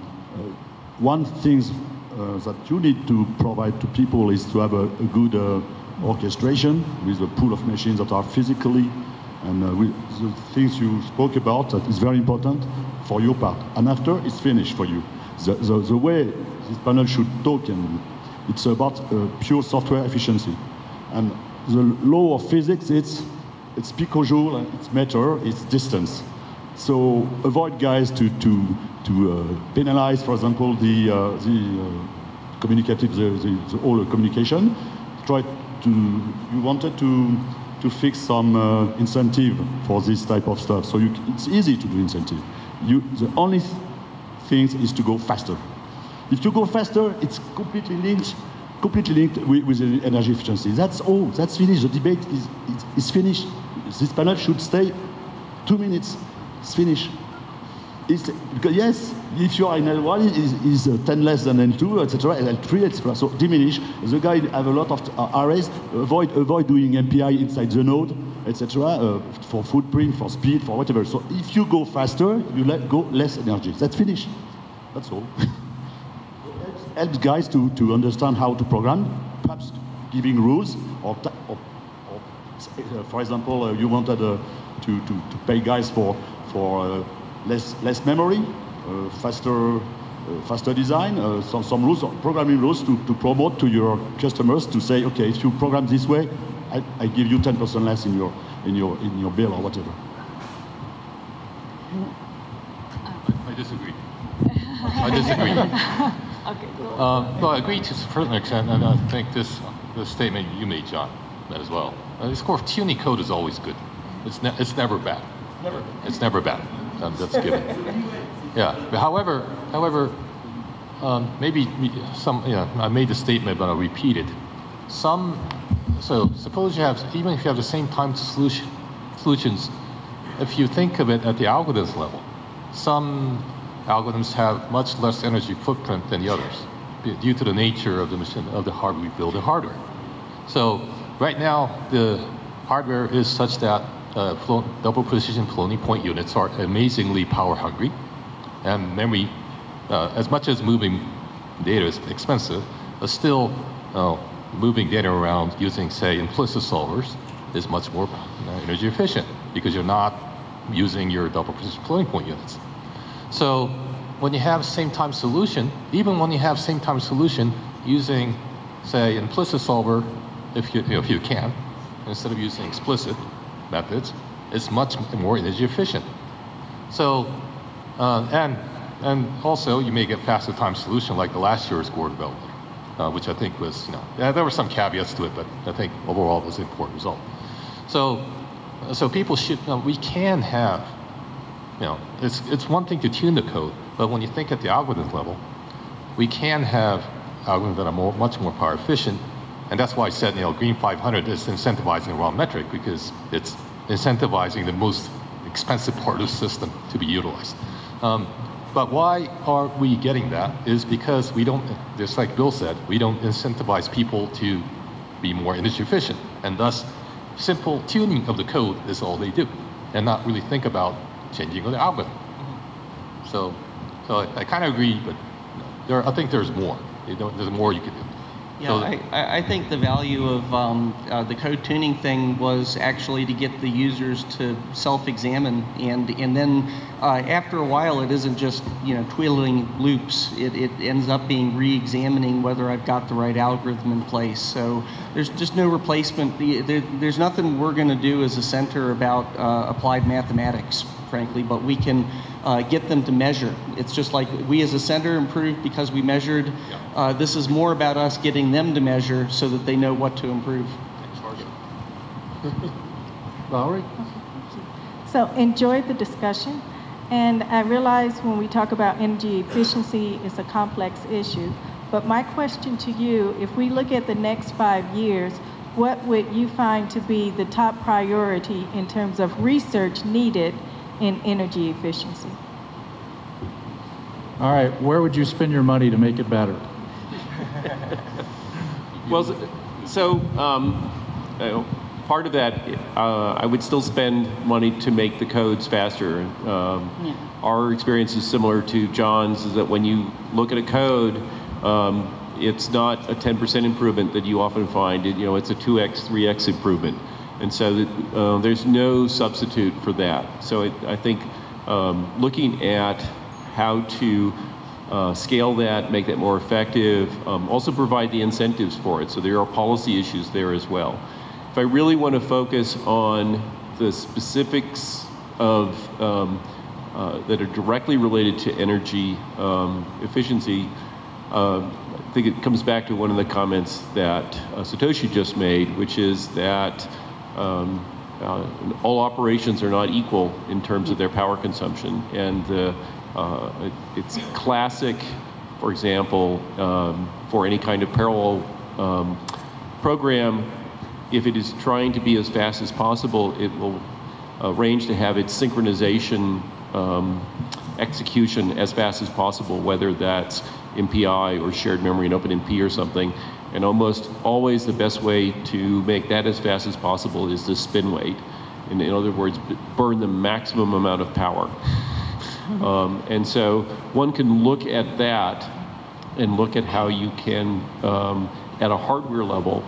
one thing uh, that you need to provide to people is to have a, a good uh, orchestration with a pool of machines that are physically and uh, with the things you spoke about, that is very important for your part. And after, it's finished for you. The, the, the way this panel should talk, and it's about uh, pure software efficiency. And the law of physics, it's, it's picojoule, and it's matter, it's distance. So avoid guys to, to, to uh, penalize, for example, the, uh, the uh, communicative, the, the, the all communication. Try to, you wanted to, to fix some uh, incentive for this type of stuff. So you, it's easy to do incentive. You, the only th thing is to go faster. If you go faster, it's completely linked, completely linked with, with energy efficiency. That's all. That's finished. The debate is, is, is finished. This panel should stay two minutes. It's finished. It's, yes, if you are in L one, it is uh, ten less than L two, et cetera, and L three, et cetera. So diminish. The guy have a lot of uh, arrays. Avoid, avoid doing M P I inside the node, et cetera. Uh, for footprint, for speed, for whatever. So if you go faster, you let go less energy. That's finished. That's all. Helps, helps guys to, to understand how to program. Perhaps giving rules, or, or, or uh, for example, uh, you wanted uh, to, to to pay guys for for. Uh, Less, less memory, uh, faster, uh, faster design, uh, some, some rules, programming rules to, to promote to your customers to say, okay, if you program this way, I, I give you ten percent less in your, in your, in your bill or whatever. I, I disagree. I disagree. Okay, cool. uh, well, I agree to a certain extent, and I think this, this statement you made, John, as well. Uh, of course, Unicode is always good. It's, ne it's never bad. Never. It's never bad. Um, that's given. Yeah. But however, however, um, maybe some. Yeah, you know, I made the statement, but I'll repeat it. Some. So suppose you have, even if you have the same time to solution solutions, if you think of it at the algorithms level, some algorithms have much less energy footprint than the others, due to the nature of the machine, of the hardware we build, the hardware. So right now, the hardware is such that. Uh, flow, double precision floating point units are amazingly power hungry, and memory, uh, as much as moving data is expensive, uh, still uh, moving data around using, say, implicit solvers is much more uh, energy efficient because you're not using your double precision floating point units. So when you have same time solution, even when you have same time solution using, say, implicit solver, if you, you know, if you can, instead of using explicit methods, it's much more energy efficient. So, uh, and and also you may get faster time solution like the last year's Gore development, uh, which I think was, you know, yeah, there were some caveats to it, but I think overall it was an important result. So, so people should, you know, we can have, you know, it's, it's one thing to tune the code, but when you think at the algorithm level, we can have algorithms that are more, much more power efficient, and that's why I said, you know, Green five hundred is incentivizing the wrong metric, because it's incentivizing the most expensive part of the system to be utilized. Um, but why are we getting that is because we don't, just like Bill said, we don't incentivize people to be more energy efficient, and thus simple tuning of the code is all they do, and not really think about changing the algorithm. So, so I, I kind of agree, but you know, there, I think there's more. You know, there's more you can do. Yeah, I, I think the value of um, uh, the code tuning thing was actually to get the users to self-examine, and and then uh, after a while, it isn't just, you know, twiddling loops. It, it ends up being re-examining whether I've got the right algorithm in place. So there's just no replacement. There, there's nothing we're going to do as a center about uh, applied mathematics, frankly, but we can uh, get them to measure. It's just like we as a center improved because we measured. Yeah. Uh, this is more about us getting them to measure so that they know what to improve. Valerie? So enjoyed the discussion. And I realize when we talk about energy efficiency, it's a complex issue. But my question to you, if we look at the next five years, what would you find to be the top priority in terms of research needed in energy efficiency? All right, where would you spend your money to make it better? Well, so um, part of that, uh, I would still spend money to make the codes faster. Um, yeah. Our experience is similar to John's, is that when you look at a code, um, it's not a ten percent improvement that you often find. It, you know, it's a two X, three X improvement. And so uh, there's no substitute for that. So it, I think um, looking at how to uh, scale that, make that more effective, um, also provide the incentives for it. So there are policy issues there as well. If I really want to focus on the specifics of um, uh, that are directly related to energy um, efficiency, uh, I think it comes back to one of the comments that uh, Satoshi just made, which is that Um, uh, all operations are not equal in terms of their power consumption, and uh, uh, it, it's classic, for example, um, for any kind of parallel um, program, if it is trying to be as fast as possible, it will arrange to have its synchronization um, execution as fast as possible, whether that's M P I or shared memory in OpenMP or something. And almost always the best way to make that as fast as possible is the spin weight. In, in other words, burn the maximum amount of power. Um, and so one can look at that and look at how you can, um, at a hardware level,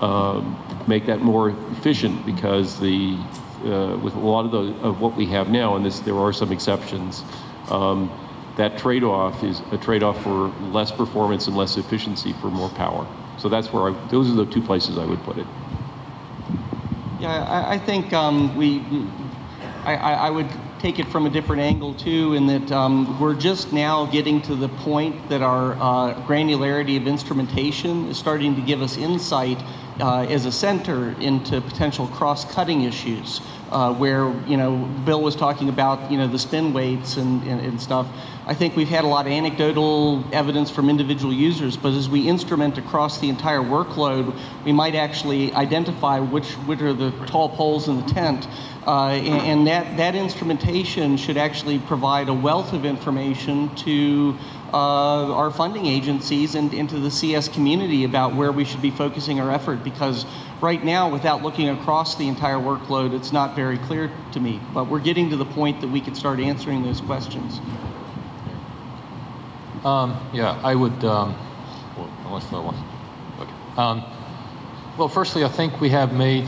um, make that more efficient, because the, uh, with a lot of, the, of what we have now, and this, there are some exceptions, um, that trade-off is a trade-off for less performance and less efficiency for more power. So that's where I, those are the two places I would put it. Yeah, I, I think um, we, I, I would take it from a different angle too, in that um, we're just now getting to the point that our uh, granularity of instrumentation is starting to give us insight uh, as a center into potential cross-cutting issues. Uh, where, you know, Bill was talking about, you know, the spin weights and, and, and stuff. I think we've had a lot of anecdotal evidence from individual users, but as we instrument across the entire workload, we might actually identify which, which are the tall poles in the tent. Uh, and and that, that instrumentation should actually provide a wealth of information to Uh, our funding agencies and into the C S community about where we should be focusing our effort, because right now, without looking across the entire workload, it's not very clear to me. But we're getting to the point that we can start answering those questions. Um, yeah, I would, um, well, unless I want. Okay. Um, well, firstly, I think we have made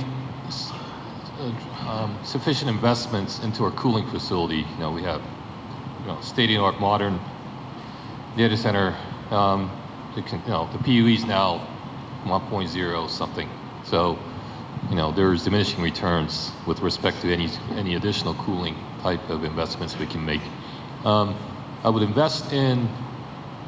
um, sufficient investments into our cooling facility. You know, we have, you know, state-of-the-art modern data center, um, can, you know, the P U E is now one point zero something. So you know, there's diminishing returns with respect to any any additional cooling type of investments we can make. Um, I would invest in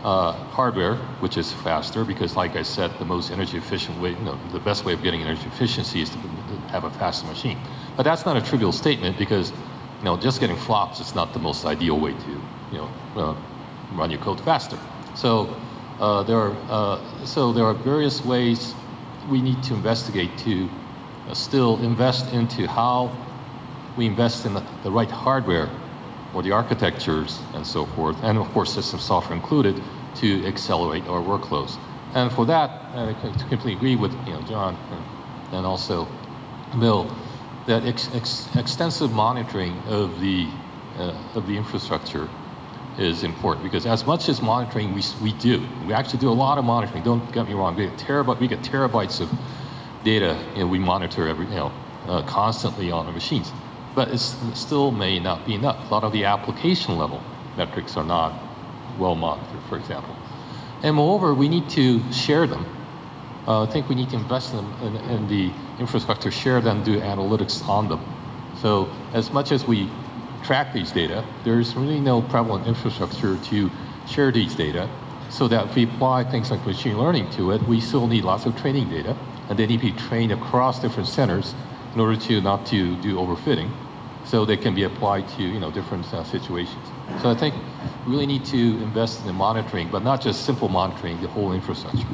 uh, hardware, which is faster, because like I said, the most energy efficient way, you know, the best way of getting energy efficiency is to, to have a faster machine. But that's not a trivial statement, because, you know, just getting flops is not the most ideal way to, you know, uh, run your code faster. So uh, there are uh, so there are various ways we need to investigate to uh, still invest into how we invest in the, the right hardware or the architectures and so forth, and of course system software included, to accelerate our workloads. And for that, I completely agree with you know John and also Bill that ex ex extensive monitoring of the uh, of the infrastructure is important, because as much as monitoring we, we do, we actually do a lot of monitoring, don't get me wrong, we get, terabyte, we get terabytes of data, you know, we monitor every, you know, uh, constantly on our machines, but it's, it still may not be enough. A lot of the application level metrics are not well monitored, for example. And moreover, we need to share them. Uh, I think we need to invest in, in, in the infrastructure, share them, do analytics on them. So as much as we track these data, there's really no prevalent infrastructure to share these data, so that if we apply things like machine learning to it, we still need lots of training data, and they need to be trained across different centers in order to not to do overfitting, so they can be applied to you know different uh, situations. So I think we really need to invest in the monitoring, but not just simple monitoring, the whole infrastructure.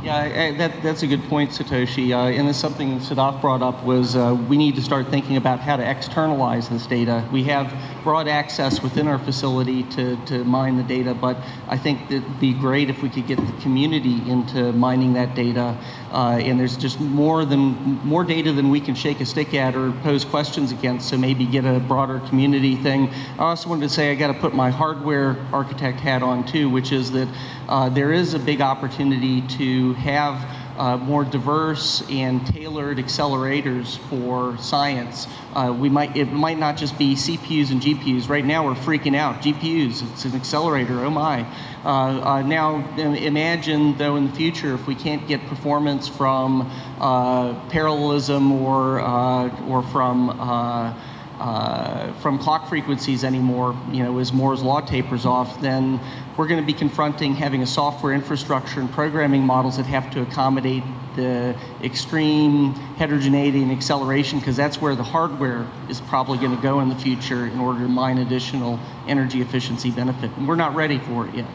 Yeah, that, that's a good point, Satoshi. Uh, and it's something Sadaf brought up was uh, we need to start thinking about how to externalize this data. We have broad access within our facility to, to mine the data, but I think that it'd be great if we could get the community into mining that data. Uh, and there's just more than more data than we can shake a stick at or pose questions against, so maybe get a broader community thing. I also wanted to say I got to put my hardware architect hat on too, which is that uh, there is a big opportunity to have uh, more diverse and tailored accelerators for science. Uh, we might, it might not just be C P Us and G P Us. Right now we're freaking out. G P Us, it's an accelerator, oh my. Uh, uh, now imagine though in the future if we can't get performance from uh, parallelism or, uh, or from uh, Uh, from clock frequencies anymore, you know, as Moore's Law tapers off, then we're going to be confronting having a software infrastructure and programming models that have to accommodate the extreme heterogeneity and acceleration, because that's where the hardware is probably going to go in the future in order to mine additional energy efficiency benefit. And we're not ready for it yet.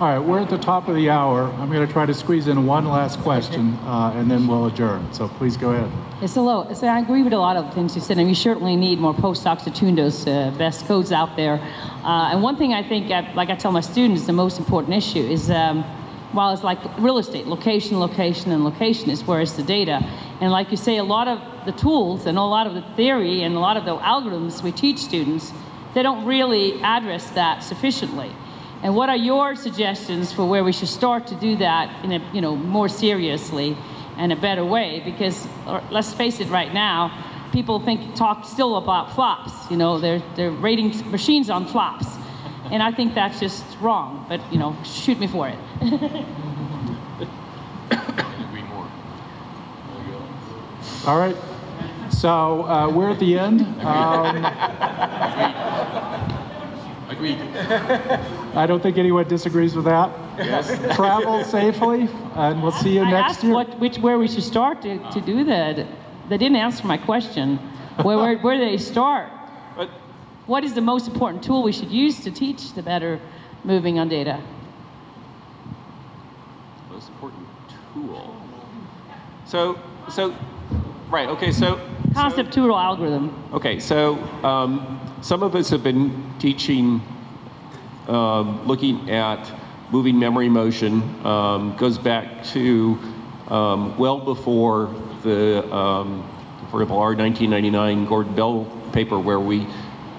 All right, we're at the top of the hour. I'm going to try to squeeze in one last question, uh, and then we'll adjourn. So please go ahead. Yes, hello. So I agree with a lot of things you said, and we certainly need more postdocs to tune those uh, best codes out there. Uh, and one thing I think, I, like I tell my students, the most important issue is, um, while it's like real estate, location, location, and location is where is the data. And like you say, a lot of the tools and a lot of the theory and a lot of the algorithms we teach students, they don't really address that sufficiently. And what are your suggestions for where we should start to do that in a, you know, more seriously and a better way? Because, or let's face it, right now, people think, talk still about flops. You know, they're, they're rating machines on flops. And I think that's just wrong, but, you know, shoot me for it. All right, so uh, we're at the end. Um, I don't think anyone disagrees with that. Yes. Travel safely, and we'll see you I next asked year. What, which, where we should start to, to do that. They didn't answer my question. Where, where, where do they start? But, what is the most important tool we should use to teach the better moving on data? Most important tool. So, so, right, okay, so. Concept so, tool algorithm. Okay, so. Um, Some of us have been teaching, uh, looking at moving memory motion, um, goes back to um, well before the, um, for example, our nineteen ninety-nine Gordon Bell paper, where we,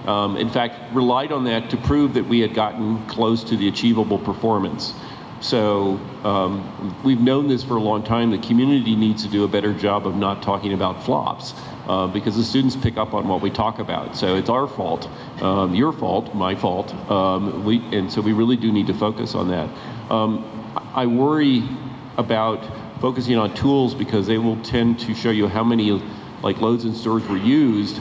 um, in fact, relied on that to prove that we had gotten close to the achievable performance. So um, we've known this for a long time. The community needs to do a better job of not talking about flops. Uh, because the students pick up on what we talk about. So it's our fault, um, your fault, my fault, um, we, and so we really do need to focus on that. Um, I worry about focusing on tools because they will tend to show you how many like loads and stores were used.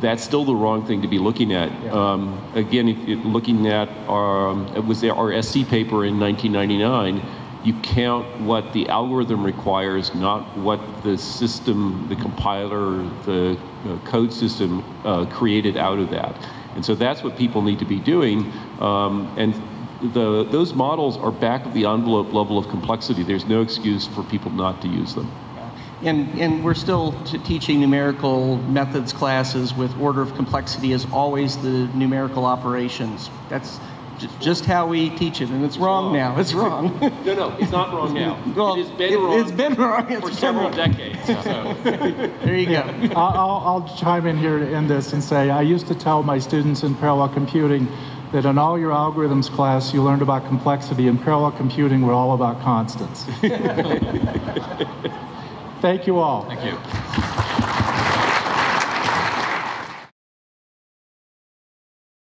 That's still the wrong thing to be looking at. Yeah. Um, again, if, if looking at our, it was our S C paper in nineteen ninety-nine, you count what the algorithm requires, not what the system, the compiler, the uh, code system uh, created out of that. And so that's what people need to be doing. Um, and the, those models are back of the envelope level of complexity. There's no excuse for people not to use them. And, and we're still t teaching numerical methods classes with order of complexity as always the numerical operations. That's j just how we teach it, and it's, it's wrong, wrong now. It's wrong. No, no, it's not wrong now. Well, it has been it, wrong. It's been wrong it's for been several wrong. decades. So. There you go. Yeah. I'll, I'll chime in here to end this and say I used to tell my students in parallel computing that in all your algorithms class you learned about complexity. In parallel computing, we're all about constants. Thank you all. Thank you.